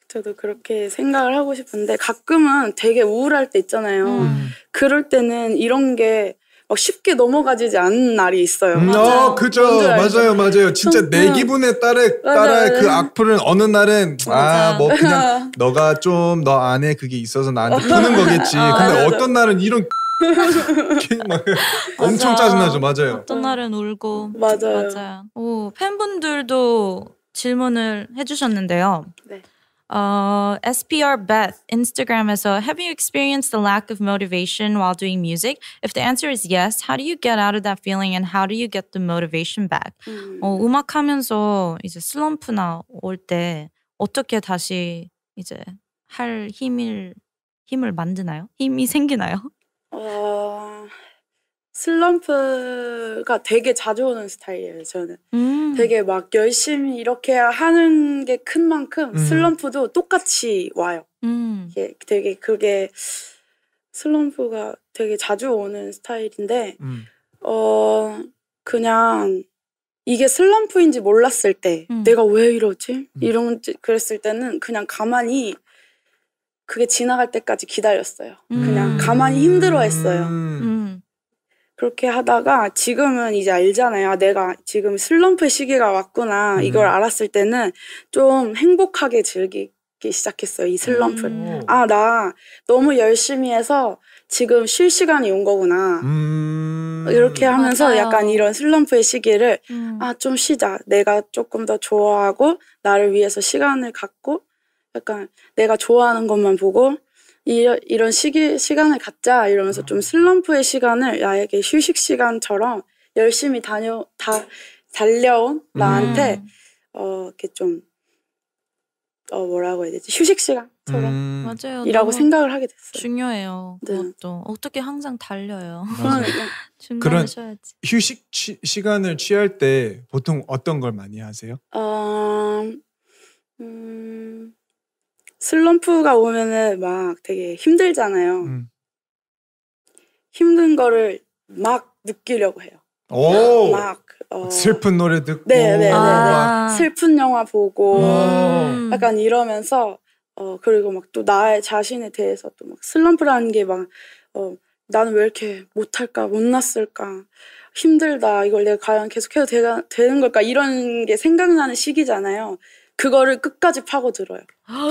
저도 그렇게 생각을 하고 싶은데 가끔은 되게 우울할 때 있잖아요. 음. 그럴 때는 이런 게 막 쉽게 넘어가지지 않는 날이 있어요. 음, 맞아요. 어, 그죠. 맞아요, 맞아요. 진짜 좀, 내 기분에 따라 따라 그 악플은 어느 날은 아, 뭐 그냥 너가 좀 너 안에 그게 있어서 나한테 푸는 거겠지. 아, 근데 맞아. 어떤 날은 이런 엄청 짜증나죠. 맞아요. 어떤 날은 울고. 맞아요. 맞아요. 오, 팬분들도 질문을 해주셨는데요. 네. 어, 에스피아르 Beth 인스타그램에서 Have you experienced the lack of motivation while doing music? If the answer is yes, how do you get out of that feeling and how do you get the motivation back? 음. 어, 음악하면서 이제 슬럼프나 올 때 어떻게 다시 이제 할 힘을 힘을 만드나요? 힘이 생기나요? 어, 슬럼프가 되게 자주 오는 스타일이에요. 저는 음. 되게 막 열심히 이렇게 하는 게 큰 만큼 음. 슬럼프도 똑같이 와요. 음. 예, 되게 그게 슬럼프가 되게 자주 오는 스타일인데 음. 어, 그냥 이게 슬럼프인지 몰랐을 때 음. 내가 왜 이러지? 음. 이런 그랬을 때는 그냥 가만히 그게 지나갈 때까지 기다렸어요. 음. 그냥 가만히 힘들어했어요. 음. 그렇게 하다가 지금은 이제 알잖아요. 내가 지금 슬럼프 시기가 왔구나. 음. 이걸 알았을 때는 좀 행복하게 즐기기 시작했어요. 이 슬럼프를. 음. 아, 나 너무 열심히 해서 지금 쉴 시간이 온 거구나. 음. 이렇게 하면서 맞아요. 약간 이런 슬럼프의 시기를 음. 아, 좀 쉬자. 내가 조금 더 좋아하고 나를 위해서 시간을 갖고 약간 내가 좋아하는 것만 보고 이, 이런 시기, 시간을 갖자 이러면서 좀 슬럼프의 시간을 나에게 휴식 시간처럼 열심히 다녀, 다, 달려온 나한테 음. 어, 이렇게 좀 어, 뭐라고 해야 되지? 휴식 시간처럼 음. 맞아요. 이라고 생각을 하게 됐어요. 중요해요. 네. 그것도. 어떻게 항상 달려요. 그런 휴식 취, 시간을 취할 때 보통 어떤 걸 많이 하세요? 어, 음... 슬럼프가 오면은 막 되게 힘들잖아요. 음. 힘든 거를 막 느끼려고 해요. 오! 막 어... 슬픈 노래 듣고 네네네 아. 슬픈 영화 보고 음. 약간 이러면서 어 그리고 막 또 나의 자신에 대해서 또 막 슬럼프라는 게 막 어 나는 왜 이렇게 못할까 못났을까 힘들다 이걸 내가 과연 계속해도 되가, 되는 걸까 이런 게 생각나는 시기잖아요. 그거를 끝까지 파고들어요.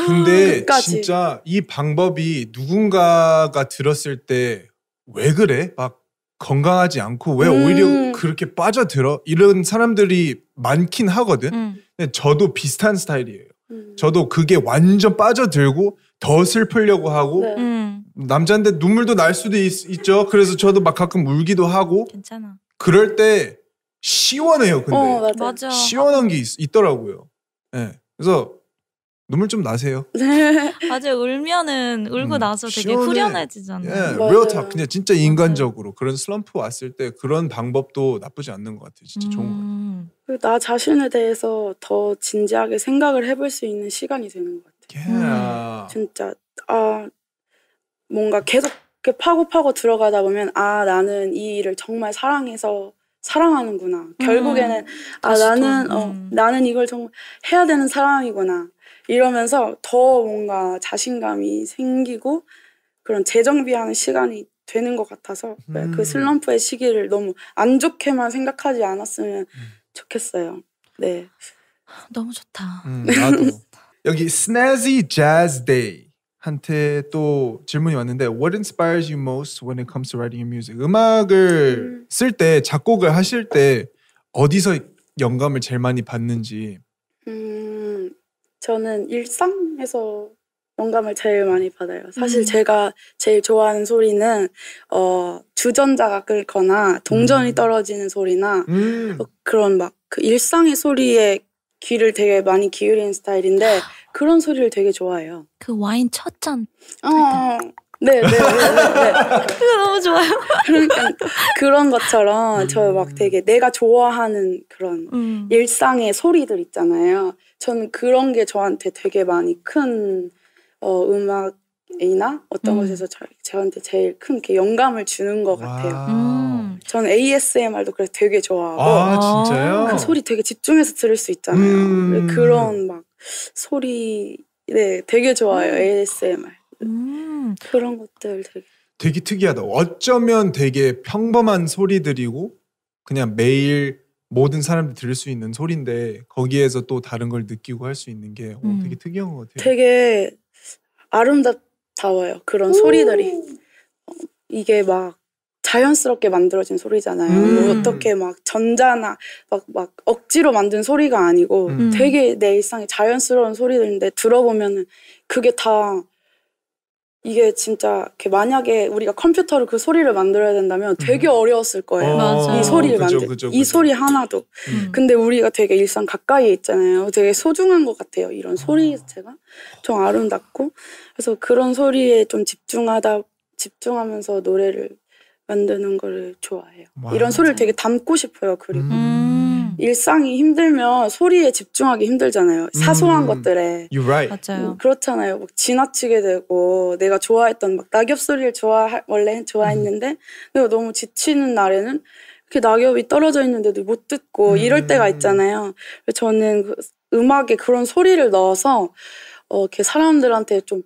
근데 끝까지. 진짜 이 방법이 누군가가 들었을 때 왜 그래? 막 건강하지 않고 왜 음. 오히려 그렇게 빠져들어? 이런 사람들이 많긴 하거든. 음. 근데 저도 비슷한 스타일이에요. 음. 저도 그게 완전 빠져들고 더 슬프려고 하고 네. 음. 남자인데 눈물도 날 수도 있, 있죠. 그래서 저도 막 가끔 울기도 하고 괜찮아. 그럴 때 시원해요. 근데 어, 맞아. 시원한 게 있, 있더라고요. 네. 그래서 눈물 좀 나세요. 맞아요. 울면은 울고 음, 나서 되게 시원해. 후련해지잖아요. 예, 리얼탑. 그냥 진짜 인간적으로 맞아요. 그런 슬럼프 왔을 때 그런 방법도 나쁘지 않는 것 같아요. 진짜 음. 좋은 것 같아요. 그리고 나 자신에 대해서 더 진지하게 생각을 해볼 수 있는 시간이 되는 것 같아요. Yeah. 음, 진짜 아 뭔가 계속 파고 파고 들어가다 보면 아 나는 이 일을 정말 사랑해서 사랑하는구나. 음. 결국에는 아 나는 어, 음. 나는 이걸 정말 해야 되는 사람이구나. 이러면서 더 뭔가 자신감이 생기고 그런 재정비하는 시간이 되는 것 같아서 음. 그 슬럼프의 시기를 너무 안 좋게만 생각하지 않았으면 음. 좋겠어요. 네, 너무 좋다. 음, 나도. 여기 Snazzy Jazz Day 한테 또 질문이 왔는데 What inspires you most when it comes to writing your music? 음악을 음. 쓸 때 작곡을 하실 때 어디서 영감을 제일 많이 받는지. 음. 저는 일상에서 영감을 제일 많이 받아요. 사실 음. 제가 제일 좋아하는 소리는 어, 주전자가 끓거나 동전이 음. 떨어지는 소리나 음. 어, 그런 막 그 일상의 소리에 귀를 되게 많이 기울이는 스타일인데 그런 소리를 되게 좋아해요. 그 와인 첫 잔. 어, 네, 네, 네, 네. 그거 너무 좋아요. 그러니까 그런 것처럼 음. 저 막 되게 내가 좋아하는 그런 음. 일상의 소리들 있잖아요. 저는 그런 게 저한테 되게 많이 큰 어, 음악이나 어떤 음. 것에서 저, 저한테 제일 큰 게 영감을 주는 것 같아요. 음. 저는 에이에스엠알도 그래서 되게 좋아하고 아, 진짜요? 그 소리 되게 집중해서 들을 수 있잖아요. 음. 그런 막 소리 네 되게 좋아요. 음. 에이에스엠알 음. 그런 것들 되게 되게 특이하다. 어쩌면 되게 평범한 소리들이고 그냥 매일 모든 사람들이 들을 수 있는 소리인데 거기에서 또 다른 걸 느끼고 할 수 있는 게 음. 오, 되게 특이한 것 같아요. 되게 아름답다워요. 그런 오. 소리들이 어, 이게 막 자연스럽게 만들어진 소리잖아요. 음. 어떻게 막 전자나 막, 막 억지로 만든 소리가 아니고 음. 되게 내 일상에 자연스러운 소리들인데 들어보면은 그게 다 이게 진짜 이렇게 만약에 우리가 컴퓨터로 그 소리를 만들어야 된다면 되게 음. 어려웠을 거예요. 맞아. 이 소리를 그죠, 만들 그죠, 그죠. 이 소리 하나도. 음. 근데 우리가 되게 일상 가까이에 있잖아요. 되게 소중한 것 같아요. 이런 소리 자체가 좀 아름답고 그래서 그런 소리에 좀 집중하다 집중하면서 노래를 만드는 거를 좋아해요. 맞아. 이런 소리를 되게 담고 싶어요. 그리고 음. 일상이 힘들면 소리에 집중하기 힘들잖아요. 사소한 음. 것들에. You're right. 맞아요. 음, 그렇잖아요. 막 지나치게 되고 내가 좋아했던 막 낙엽 소리를 좋아 원래 좋아했는데 음. 내가 너무 지치는 날에는 이렇게 낙엽이 떨어져 있는데도 못 듣고 음. 이럴 때가 있잖아요. 저는 그 음악에 그런 소리를 넣어서 어, 이렇게 사람들한테 좀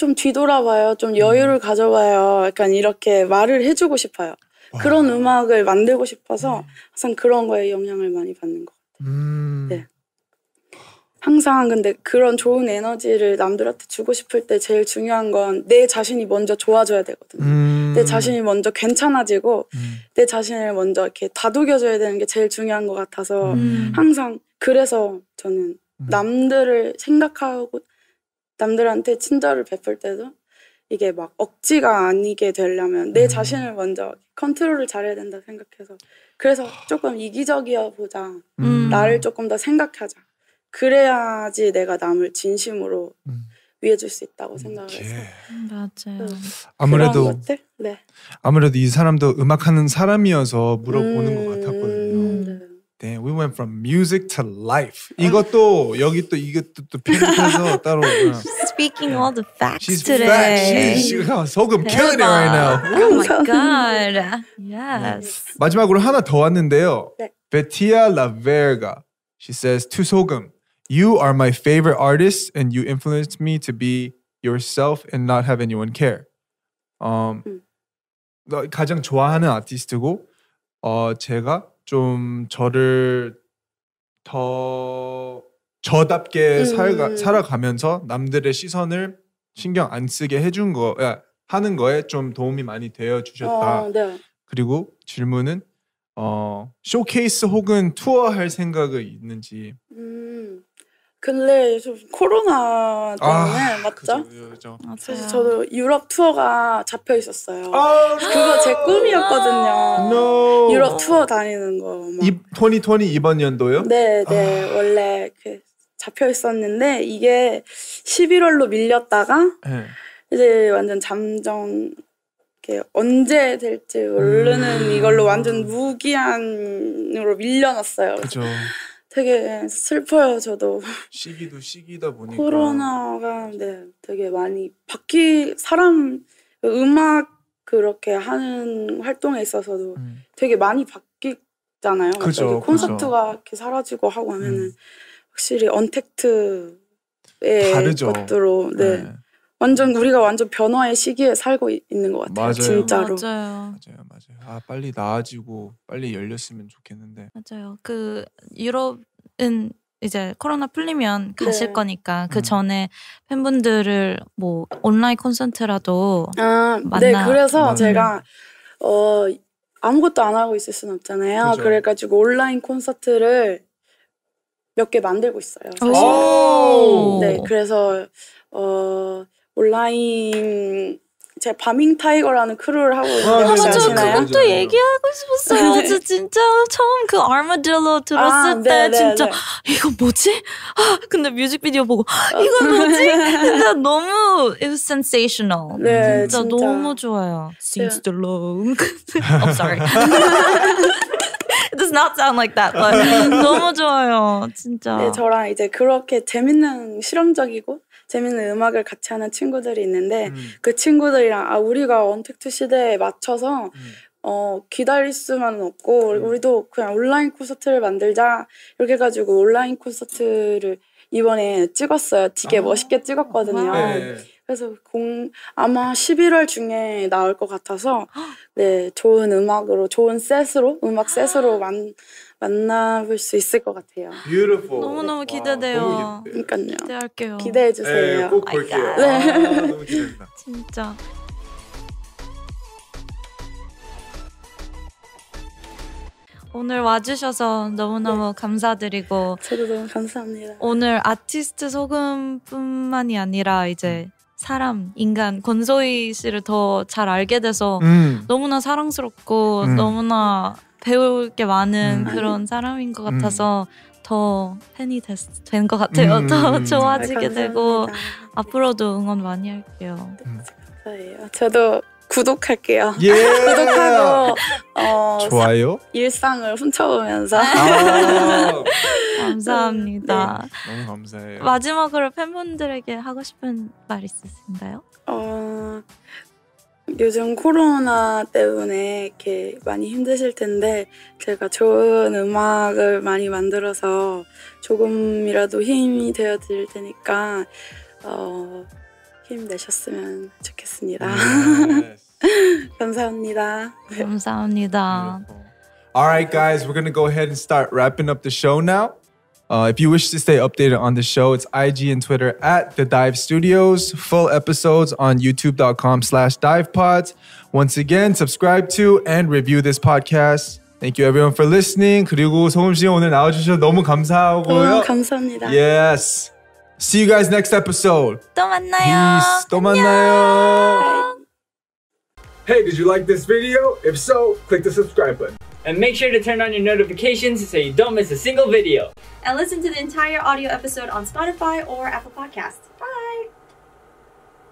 좀 뒤돌아봐요. 좀 여유를 음. 가져봐요. 약간 이렇게 말을 해주고 싶어요. 와. 그런 음악을 만들고 싶어서 음. 항상 그런 거에 영향을 많이 받는 것 같아요. 음. 네. 항상 근데 그런 좋은 에너지를 남들한테 주고 싶을 때 제일 중요한 건 내 자신이 먼저 좋아져야 되거든요. 음. 내 자신이 먼저 괜찮아지고 음. 내 자신을 먼저 이렇게 다독여줘야 되는 게 제일 중요한 것 같아서 음. 항상 그래서 저는 음. 남들을 생각하고 남들한테 친절을 베풀 때도 이게 막 억지가 아니게 되려면 내 음. 자신을 먼저 컨트롤을 잘해야 된다 생각해서 그래서 조금 이기적이어 보자. 음. 나를 조금 더 생각하자. 그래야지 내가 남을 진심으로 음. 위해줄 수 있다고 생각을 예. 해서 맞아요. 음, 아무래도 네. 아무래도 이 사람도 음악하는 사람이어서 물어보는 음. 것 같았거든요. 네. Damn, we went from music to life. 이것도 여기 또 이것도 또 편집해서 따로. Speaking all the facts She's today. She's facts. Sogumm killing it right now. Oh my god. Yes. 마지막으로 하나 더 왔는데요. 네. Betia La Verga. She says to Sogumm, you are my favorite artist, and you influenced me to be yourself and not have anyone care. Um, 음. 가장 좋아하는 아티스트고, 어 제가. 좀 저를 더 저답게 음. 살가, 살아가면서 남들의 시선을 신경 안 쓰게 해준 거 하는 거에 좀 도움이 많이 되어 주셨다. 어, 네. 그리고 질문은 어, 쇼케이스 혹은 투어할 생각이 있는지. 음, 근래 좀 코로나 때문에 아, 맞죠? 그죠, 그죠. 사실 저도 유럽 투어가 잡혀 있었어요. 아, 그거 제 꿈이었거든요. No. 유럽 투어 다니는 거. 막. 이천이십 이번 연도요? 네, 네. 아. 원래 그 잡혀 있었는데 이게 십일월로 밀렸다가 네. 이제 완전 잠정. 언제 될지 모르는 음. 이걸로 완전 무기한으로 밀려났어요. 그죠. 되게 슬퍼요, 저도. 시기도 시기다 보니까. 코로나가 네, 되게 많이 바뀌 사람 음악 그렇게 하는 활동에 있어서도 음. 되게 많이 바뀌잖아요. 그죠. 콘서트가 이렇게 사라지고 하고 하면은 음. 확실히 언택트의 다르죠. 것들로 네. 네. 완전 우리가 완전 변화의 시기에 살고 있는 것 같아요. 맞아요. 진짜로. 맞아요. 맞아요. 맞아요. 아 빨리 나아지고 빨리 열렸으면 좋겠는데. 맞아요. 그 유럽은 이제 코로나 풀리면 가실 네. 거니까 그 전에 음. 팬분들을 뭐 온라인 콘서트라도 아, 만나. 네. 그래서 맞아요. 제가 어 아무것도 안 하고 있을 순 없잖아요. 그죠. 그래가지고 온라인 콘서트를 몇 개 만들고 있어요. 사실. 오! 네. 그래서 어. 온라인 제 바밍 타이거라는 크루를 하고 있는데 아시나요? 아, 그것도 얘기하고 싶었어요. 네. 저 진짜 처음 그 아마딜로 들었을 아, 때 진짜 네네. 이거 뭐지? 아, 근데 뮤직비디오 보고 아, 이거 뭐지? 진짜 너무 it was sensational. 네, 진짜, 진짜 너무 좋아요. Seems to long. I'm sorry. It does not sound like that. But 너무 좋아요. 진짜. 네, 저랑 이제 그렇게 재밌는 실험적이고 재밌는 음악을 같이 하는 친구들이 있는데 음. 그 친구들이랑 아 우리가 언택트 시대에 맞춰서 음. 어 기다릴 수만은 없고 음. 우리도 그냥 온라인 콘서트를 만들자 이렇게 해가지고 온라인 콘서트를 이번에 찍었어요. 되게 아. 멋있게 찍었거든요. 네. 그래서 공, 아마 십일월 중에 나올 것 같아서 네 좋은 음악으로 좋은 셋으로 음악 셋으로 만 만나볼 수 있을 것 같아요. Beautiful. 너무너무 기대돼요. 그러니까요. 기대할게요. 기대해주세요. 에이, 꼭 볼게요. 아, 네. 아, 너무 기대된다. 진짜. 오늘 와주셔서 너무너무 네. 감사드리고 저도 너무 감사합니다. 오늘 아티스트 소금뿐만이 아니라 이제 사람, 인간, 권소희 씨를 더 잘 알게 돼서 음. 너무나 사랑스럽고 음. 너무나 배울 게 많은 음. 그런 사람인 것 같아서 음. 더 팬이 된 것 같아요. 음. 더 좋아지게 되고 앞으로도 응원 많이 할게요. 음. 감사해요. 저도 구독할게요. 예. 구독하고 어, 좋아요. 일상을 훔쳐보면서 아 감사합니다. 네. 너무 감사해요. 마지막으로 팬분들에게 하고 싶은 말 있으신가요? 어... 요즘 코로나 때문에 이렇게 많이 힘드실 텐데 제가 좋은 음악을 많이 만들어서 조금이라도 힘이 되어 드릴 테니까 어, 힘내셨으면 좋겠습니다. 감사합니다. 감사합니다. Alright guys, we're gonna go ahead and start wrapping up the show now. Uh, if you wish to stay updated on the show, it's I G and Twitter at The Dive Studios. Full episodes on youtube.com slash divepods. Once again, subscribe to and review this podcast. Thank you everyone for listening. 그리고 소금 씨 오늘 나와주셔서 너무 감사하고요. 오, 감사합니다. Yes. See you guys next episode. 또 만나요. Peace. 또 만나요. Hey, did you like this video? If so, click the subscribe button. And make sure to turn on your notifications so you don't miss a single video. And listen to the entire audio episode on Spotify or Apple Podcasts. Bye!